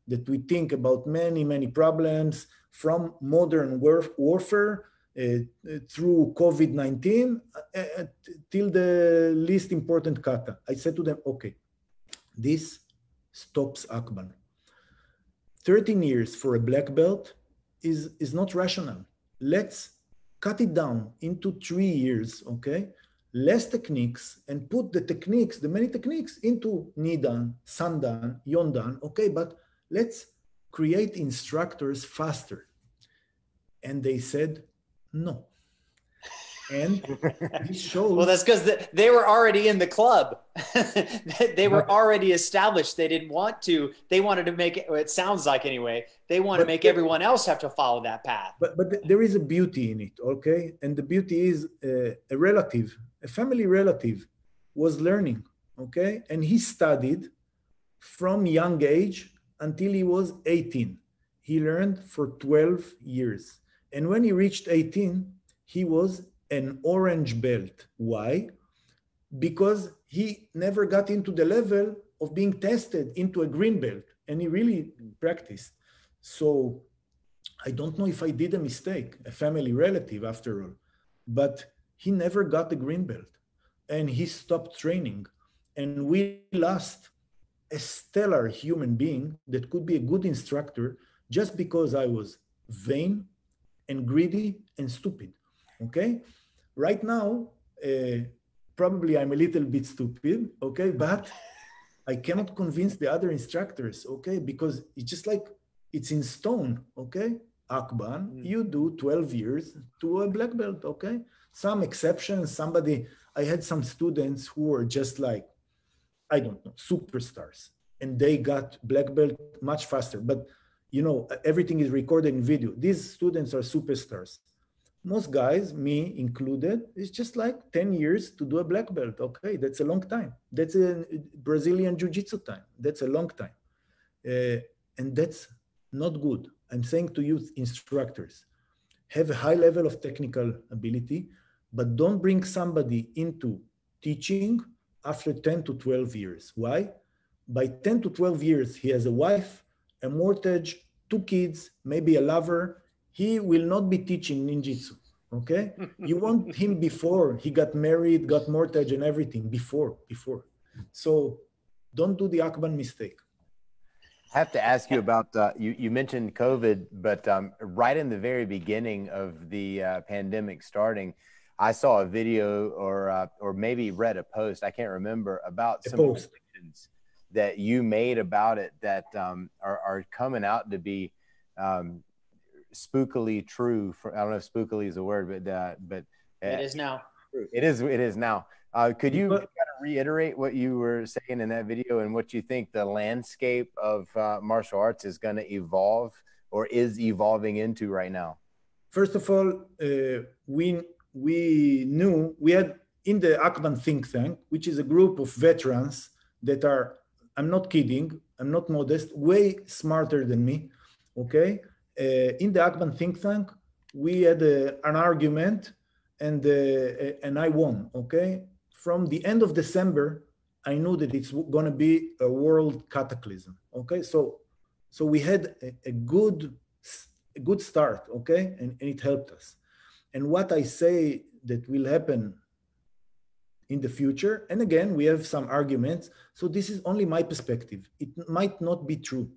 that we think about many, many problems from modern war warfare Uh, through COVID nineteen uh, uh, till the least important kata. I said to them, okay, this stops Akban. thirteen years for a black belt is, is not rational. Let's cut it down into three years, okay? Less techniques, and put the techniques, the many techniques, into Nidan, Sandan, Yondan, okay? But let's create instructors faster. And they said, no. And this shows. Well, that's because they were already in the club. They were already established. They didn't want to. They wanted to make it, it sounds like anyway, they want but to make there, everyone else have to follow that path. But, but there is a beauty in it, okay? And the beauty is uh, a relative, a family relative was learning, okay? And he studied from young age until he was eighteen. He learned for twelve years. And when he reached eighteen, he was an orange belt. Why? Because he never got into the level of being tested into a green belt, and he really practiced. So I don't know if I did a mistake, a family relative after all, but he never got the green belt, and he stopped training. And we lost a stellar human being that could be a good instructor just because I was vain and greedy and stupid, okay? Right now, uh, probably I'm a little bit stupid, okay? But I cannot convince the other instructors, okay? Because it's just like, it's in stone, okay? Akban, mm. you do twelve years to a black belt, okay? Some exceptions, somebody, I had some students who were just like, I don't know, superstars. And they got black belt much faster. But you know, everything is recorded in video. These students are superstars. Most guys, me included, it's just like ten years to do a black belt. Okay, that's a long time. That's a Brazilian Jiu-Jitsu time. That's a long time. Uh, and that's not good. I'm saying to you, instructors, have a high level of technical ability, but don't bring somebody into teaching after ten to twelve years. Why? By ten to twelve years, he has a wife, a mortgage, two kids, maybe a lover. He will not be teaching ninjutsu, okay? You want him before he got married, got mortgage and everything, before, before. So don't do the Akban mistake. I have to ask you about, uh, you, you mentioned COVID, but um, right in the very beginning of the uh, pandemic starting, I saw a video or, uh, or maybe read a post, I can't remember, about some predictions that you made about it that um, are, are coming out to be um, spookily true. For, I don't know if spookily is a word, but... Uh, but uh, it is now. It is, it is now. Uh, could you... But reiterate what you were saying in that video and what you think the landscape of uh, martial arts is going to evolve or is evolving into right now? First of all, uh, we, we knew we had in the Akban think tank, which is a group of veterans that are, I'm not kidding, I'm not modest, way smarter than me, okay? Uh, in the Akban think tank, we had a, an argument and, uh, and I won, okay? From the end of December, I knew that it's going to be a world cataclysm. Okay, so so we had a, a good a good start. Okay, and, and it helped us. And what I say that will happen in the future, and again we have some arguments. So this is only my perspective. It might not be true.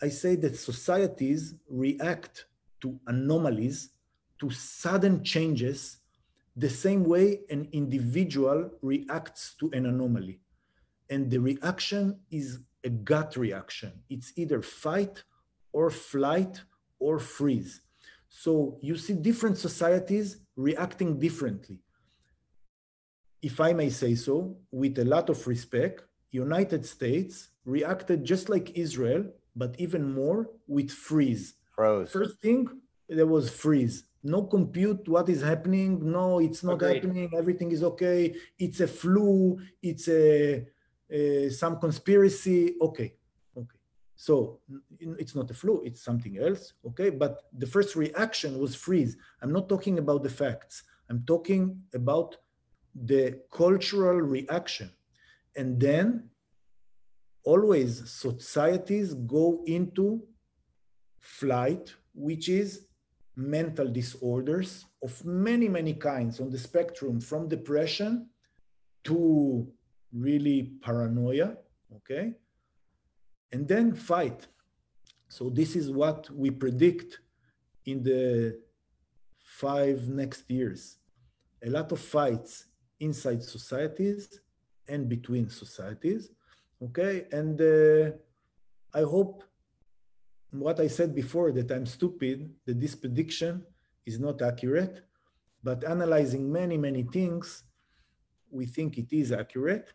I say that societies react to anomalies, to sudden changes, the same way an individual reacts to an anomaly. And the reaction is a gut reaction. It's either fight or flight or freeze. So you see different societies reacting differently. If I may say so, with a lot of respect, United States reacted just like Israel, but even more with freeze. Froze. First thing, there was freeze. No compute what is happening. No, it's not Agreed. happening. Everything is okay. It's a flu. It's a, a some conspiracy. Okay, okay. So it's not a flu. It's something else. Okay, but the first reaction was freeze. I'm not talking about the facts. I'm talking about the cultural reaction. And then always societies go into flight, which is mental disorders of many, many kinds on the spectrum from depression to really paranoia, okay? And then fight. So this is what we predict in the five next years. A lot of fights inside societies and between societies, okay? And uh, I hope what I said before, that I'm stupid, that this prediction is not accurate, but analyzing many, many things, we think it is accurate.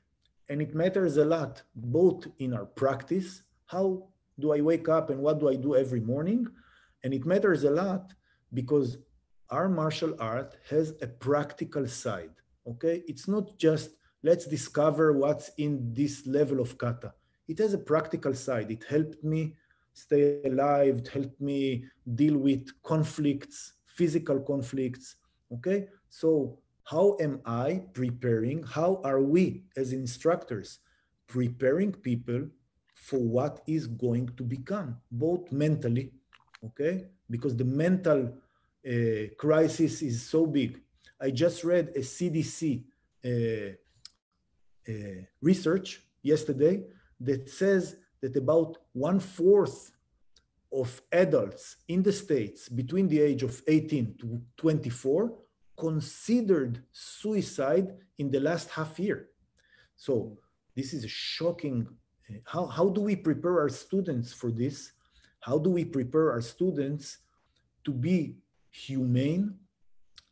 And it matters a lot, both in our practice, how do I wake up and what do I do every morning? And it matters a lot because our martial art has a practical side, okay? It's not just, let's discover what's in this level of kata. It has a practical side. It helped me stay alive, helped me deal with conflicts, physical conflicts, okay? So how am I preparing, how are we as instructors preparing people for what is going to become, both mentally, okay? Because the mental uh, crisis is so big. I just read a C D C uh, uh, research yesterday that says that about one fourth of adults in the States between the age of eighteen to twenty-four considered suicide in the last half year. So this is a shocking. How, how do we prepare our students for this? How do we prepare our students to be humane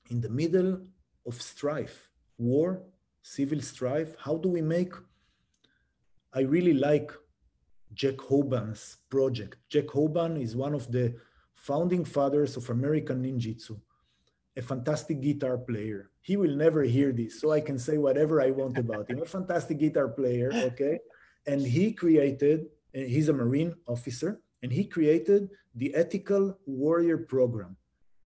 in the middle of strife, war, civil strife? How do we make, I really like Jack Hoban's project. Jack Hoban is one of the founding fathers of American ninjutsu, a fantastic guitar player. He will never hear this, so I can say whatever I want about him. A fantastic guitar player, okay? And he created, he's a Marine officer, and he created the Ethical Warrior Program.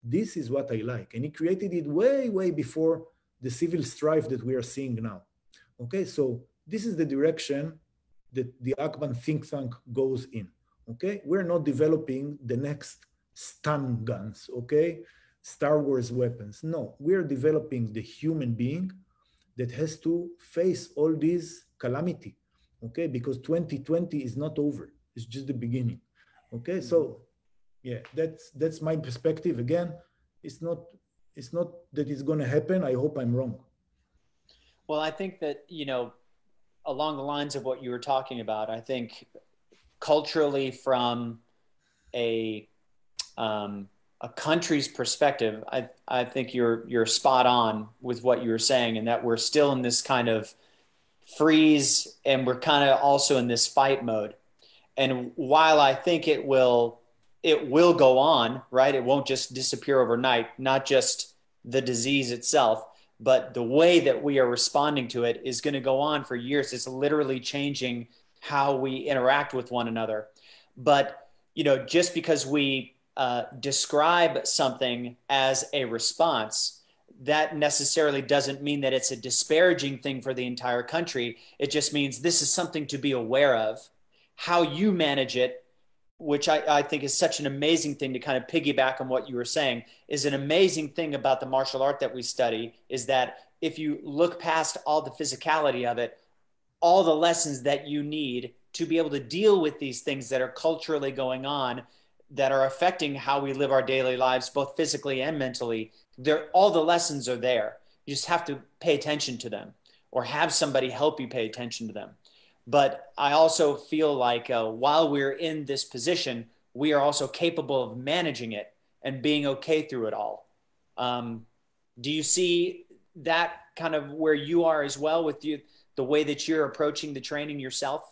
This is what I like. And he created it way, way before the civil strife that we are seeing now. Okay, so this is the direction that the Akban think tank goes in, okay? We're not developing the next stun guns, okay? Star Wars weapons, no. We're developing the human being that has to face all this calamity, okay? Because twenty twenty is not over. It's just the beginning. Okay, so yeah, that's that's my perspective. Again, it's not it's not that it's going to happen. I hope I'm wrong. Well, I think that, you know, along the lines of what you were talking about, I think culturally from a um, a country's perspective, I I think you're you're spot on with what you were saying, and that we're still in this kind of freeze, and we're kind of also in this fight mode. And while I think it will, it will go on, right? It won't just disappear overnight, not just the disease itself, but the way that we are responding to it is going to go on for years. It's literally changing how we interact with one another. But, you know, just because we uh, describe something as a response, that necessarily doesn't mean that it's a disparaging thing for the entire country. It just means this is something to be aware of. How you manage it, which I, I think is such an amazing thing to kind of piggyback on what you were saying, is an amazing thing about the martial art that we study, is that if you look past all the physicality of it, all the lessons that you need to be able to deal with these things that are culturally going on, that are affecting how we live our daily lives, both physically and mentally, they're, all the lessons are there. You just have to pay attention to them or have somebody help you pay attention to them. But I also feel like uh, while we're in this position, we are also capable of managing it and being okay through it all. Um, do you see that kind of where you are as well with you, the way that you're approaching the training yourself?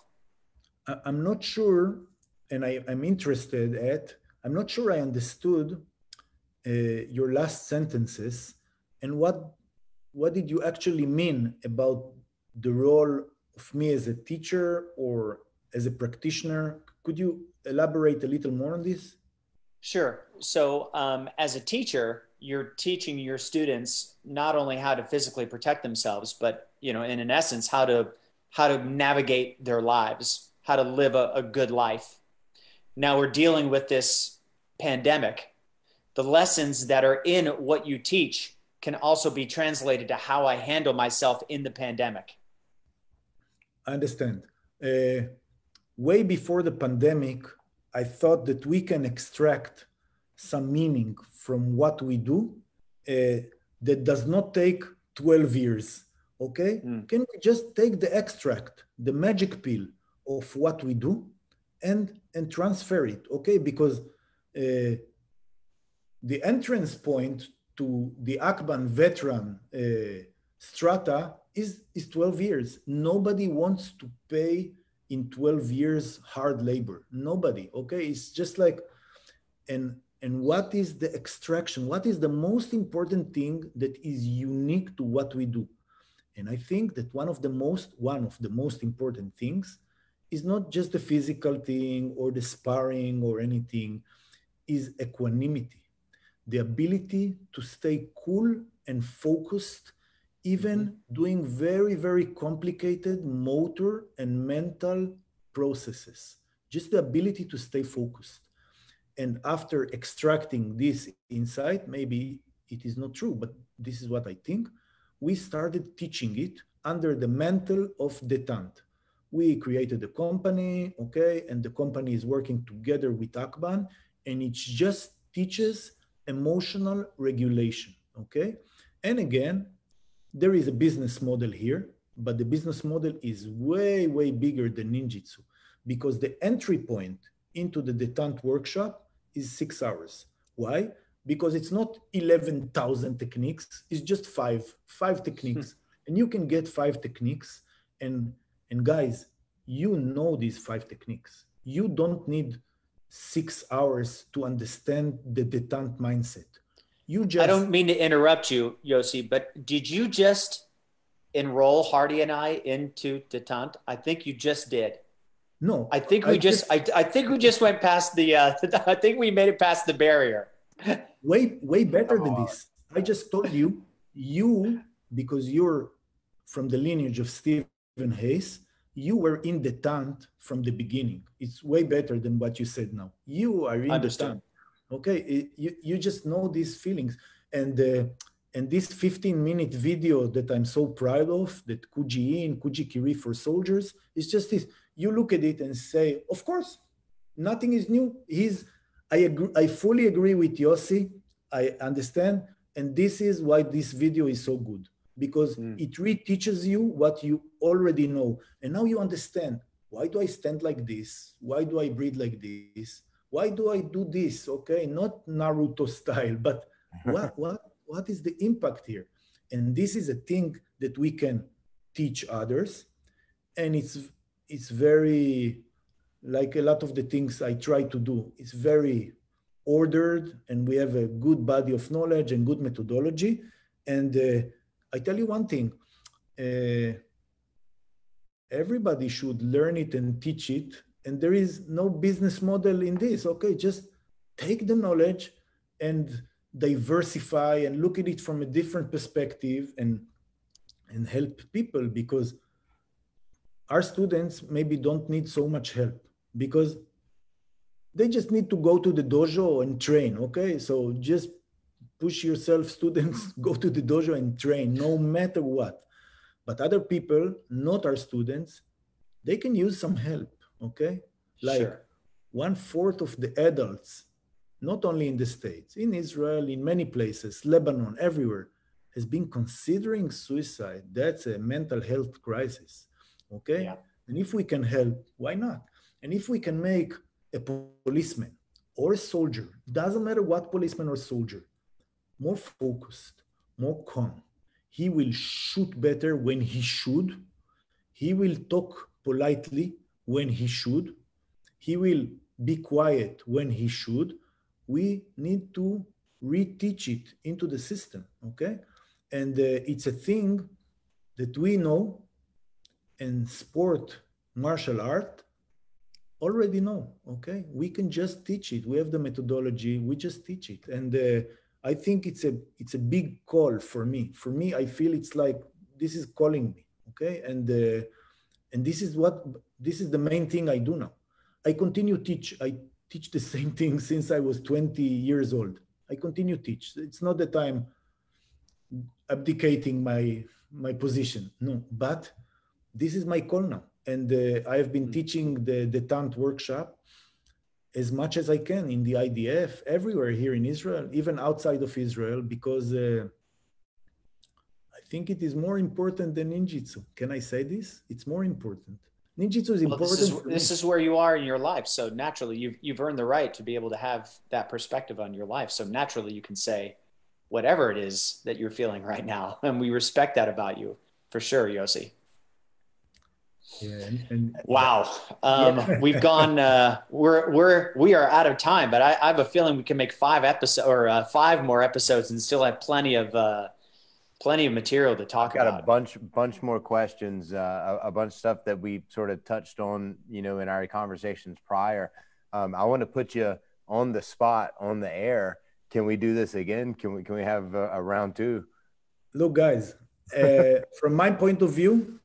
I'm not sure, and I, I'm interested at, I'm not sure I understood uh, your last sentences and what, what did you actually mean about the role of me as a teacher or as a practitioner. Could you elaborate a little more on this? Sure. So um, as a teacher, you're teaching your students not only how to physically protect themselves, but, you know, in an essence, how to, how to navigate their lives, how to live a, a good life. Now we're dealing with this pandemic. The lessons that are in what you teach can also be translated to how I handle myself in the pandemic. I understand. Uh, way before the pandemic, I thought that we can extract some meaning from what we do uh, that does not take twelve years, okay? Mm. Can we just take the extract, the magic pill of what we do and, and transfer it, okay? Because uh, the entrance point to the Akban veteran uh, strata Is, is twelve years. Nobody wants to pay in twelve years hard labor. Nobody, okay? It's just like, and, and what is the extraction? What is the most important thing that is unique to what we do? And I think that one of the most, one of the most important things is not just the physical thing or the sparring or anything, is equanimity. The ability to stay cool and focused even doing very, very complicated motor and mental processes, just the ability to stay focused. And after extracting this insight, maybe it is not true, but this is what I think, we started teaching it under the mantle of detente. We created a company, okay, and the company is working together with Akban, and it just teaches emotional regulation, okay? And again, there is a business model here, but the business model is way, way bigger than ninjutsu, because the entry point into the detente workshop is six hours. Why? Because it's not eleven thousand techniques, it's just five, five techniques. And you can get five techniques. And, and guys, you know these five techniques. You don't need six hours to understand the detente mindset. You just, I don't mean to interrupt you, Yossi, but did you just enroll Hardy and I into detente? I think you just did. No, I think we I just, just I, I think we just went past the. Uh, I think we made it past the barrier. Way, way better than this. I just told you, you because you're from the lineage of Stephen Hayes. You were in detente from the beginning. It's way better than what you said now. You are in detente. Okay, it, you, you just know these feelings. And uh, and this fifteen minute video that I'm so proud of, that Kuji and Kuji Kiri for soldiers, is just this. You look at it and say, of course, nothing is new. He's, I, agree, I fully agree with Yossi. I understand. And this is why this video is so good, because mm. it reteaches you what you already know. And now you understand, why do I stand like this? Why do I breathe like this? Why do I do this? Okay, not Naruto style, but what, what, what is the impact here? And this is a thing that we can teach others. And it's, it's very, like a lot of the things I try to do, it's very ordered, and we have a good body of knowledge and good methodology. And uh, I tell you one thing, uh, everybody should learn it and teach it. And there is no business model in this, okay? Just take the knowledge and diversify and look at it from a different perspective and, and help people, because our students maybe don't need so much help because they just need to go to the dojo and train, okay? So just push yourself, students, go to the dojo and train, no matter what. But other people, not our students, they can use some help, okay? Like sure. one-fourth of the adults, not only in the States, in Israel, in many places, Lebanon, everywhere, has been considering suicide. That's a mental health crisis. Okay, yeah. And if we can help, why not? And if we can make a policeman or a soldier, doesn't matter what policeman or soldier, more focused, more calm, he will shoot better when he should, he will talk politely when he should, he will be quiet when he should, we need to reteach it into the system, okay? And uh, it's a thing that we know, and sport, martial art, already know, okay? We can just teach it. We have the methodology, we just teach it. And uh, I think it's a, it's a big call for me. For me, I feel it's like, this is calling me, okay? And, uh, and this is what, this is the main thing I do now. I continue teach. I teach the same thing since I was twenty years old. I continue teach. It's not that I'm abdicating my, my position, no, but this is my call now. And uh, I have been teaching the detente workshop as much as I can in the I D F, everywhere here in Israel, even outside of Israel, because uh, I think it is more important than ninjutsu. Can I say this? It's more important. Ninjutsu is important. Well, this, is, this is where you are in your life. So naturally, you've, you've earned the right to be able to have that perspective on your life. So naturally, you can say whatever it is that you're feeling right now. And we respect that about you, for sure, Yossi. Yeah, and, and, wow, um, yeah. We've gone. Uh, we're we're we are out of time, but I, I have a feeling we can make five episodes or uh, five more episodes and still have plenty of uh, plenty of material to talk got about. Got a bunch bunch more questions, uh, a, a bunch of stuff that we sort of touched on, you know, in our conversations prior. Um, I want to put you on the spot on the air. Can we do this again? Can we can we have a, a round two? Look, guys, uh, from my point of view,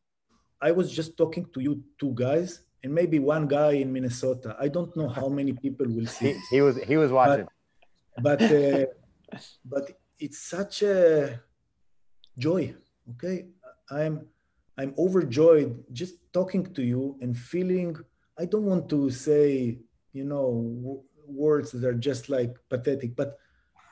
I was just talking to you two guys and maybe one guy in Minnesota. I don't know how many people will see. He, he was he was watching. But but, uh, but it's such a joy. Okay, I'm I'm overjoyed just talking to you and feeling. I don't want to say, you know, w words that are just like pathetic, but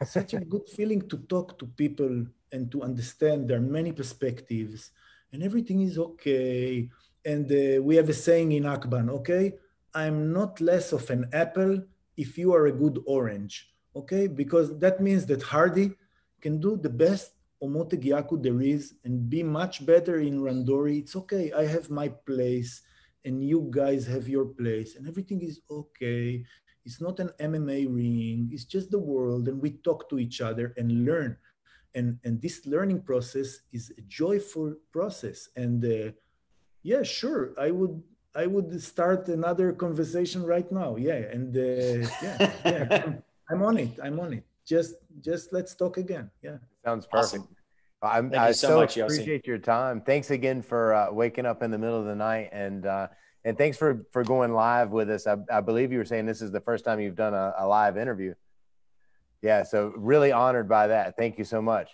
such a good feeling to talk to people and to understand there are many perspectives. And everything is okay. And uh, we have a saying in Akban, okay? I'm not less of an apple if you are a good orange, okay? Because that means that Hardy can do the best omotegyaku there is and be much better in randori. It's okay, I have my place and you guys have your place and everything is okay. It's not an M M A ring, it's just the world and we talk to each other and learn. And, and this learning process is a joyful process. And uh, yeah, sure, I would I would start another conversation right now. Yeah, and uh, yeah, yeah I'm, I'm on it. I'm on it. Just just let's talk again. Yeah, sounds perfect. Awesome. I'm, Thank I you so, so much, appreciate Yossi. Your time. Thanks again for uh, waking up in the middle of the night, and uh, and thanks for for going live with us. I, I believe you were saying this is the first time you've done a, a live interview. Yeah, so really honored by that. Thank you so much.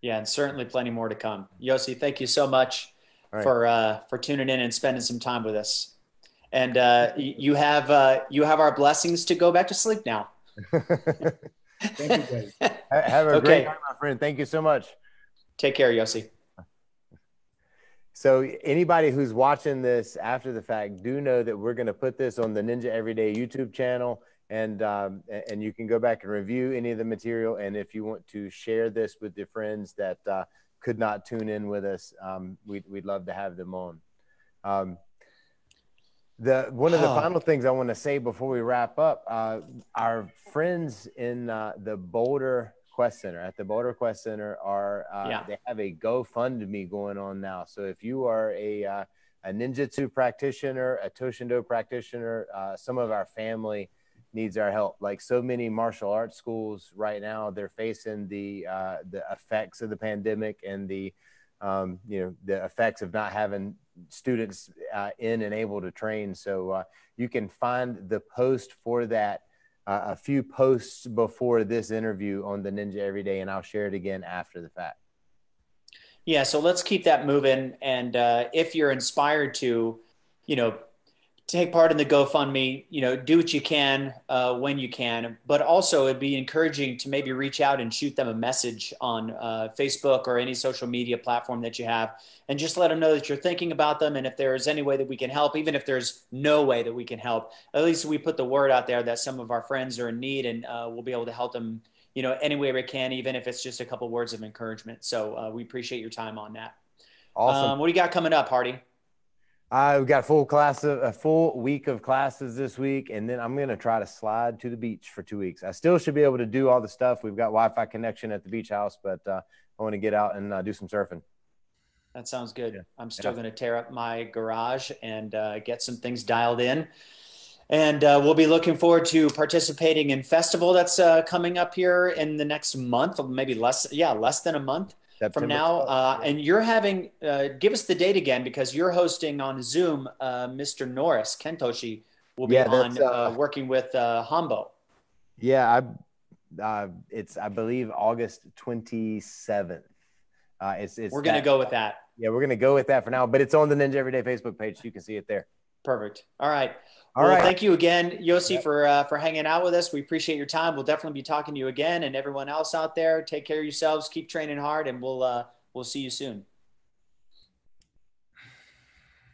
Yeah, and certainly plenty more to come. Yossi, thank you so much right. for uh, for tuning in and spending some time with us. And uh, you have uh, you have our blessings to go back to sleep now. Thank you, guys. Have a okay. great time, my friend. Thank you so much. Take care, Yossi. So anybody who's watching this after the fact, do know that we're going to put this on the Ninja Everyday YouTube channel, and um, and you can go back and review any of the material. And if you want to share this with your friends that uh, could not tune in with us, um, we'd, we'd love to have them on. Um, the One of the oh. final things I want to say before we wrap up, uh, our friends in uh, the Boulder Quest Center, at the Boulder Quest Center, are uh, yeah. they have a GoFundMe going on now. So if you are a, uh, a ninjutsu practitioner, a Toshindo practitioner, uh, some of our family needs our help. Like so many martial arts schools right now, they're facing the, uh, the effects of the pandemic and the, um, you know, the effects of not having students uh, in and able to train. So uh, you can find the post for that, uh, a few posts before this interview on the Ninja Everyday, and I'll share it again after the fact. Yeah, so let's keep that moving. And uh, if you're inspired to, you know, take part in the GoFundMe, you know, do what you can uh, when you can, but also it'd be encouraging to maybe reach out and shoot them a message on uh, Facebook or any social media platform that you have, and just let them know that you're thinking about them. And if there is any way that we can help, even if there's no way that we can help, at least we put the word out there that some of our friends are in need, and uh, we'll be able to help them, you know, any way we can, even if it's just a couple words of encouragement. So uh, we appreciate your time on that. Awesome. Um, what do you got coming up, Hardy? Uh, we've got a full, class of, a full week of classes this week, and then I'm going to try to slide to the beach for two weeks. I still should be able to do all the stuff. We've got Wi-Fi connection at the beach house, but uh, I want to get out and uh, do some surfing. That sounds good. Yeah. I'm still yeah. going to tear up my garage and uh, get some things dialed in. And uh, we'll be looking forward to participating in festival that's uh, coming up here in the next month, maybe less, yeah, less than a month. September from now, uh, and you're having, uh, give us the date again, because you're hosting on Zoom, uh, Mister Norris Kentoshi will be yeah, on uh, uh, working with uh, Hombo. Yeah, I, uh, it's, I believe, August twenty-seventh. Uh, it's, it's we're going to go with that. Yeah, we're going to go with that for now, but it's on the Ninja Everyday Facebook page. So you can see it there. Perfect. All right. All well, right. Thank you again, Yossi, yeah. for uh, for hanging out with us. We appreciate your time. We'll definitely be talking to you again, and everyone else out there, take care of yourselves, keep training hard, and we'll uh, we'll see you soon.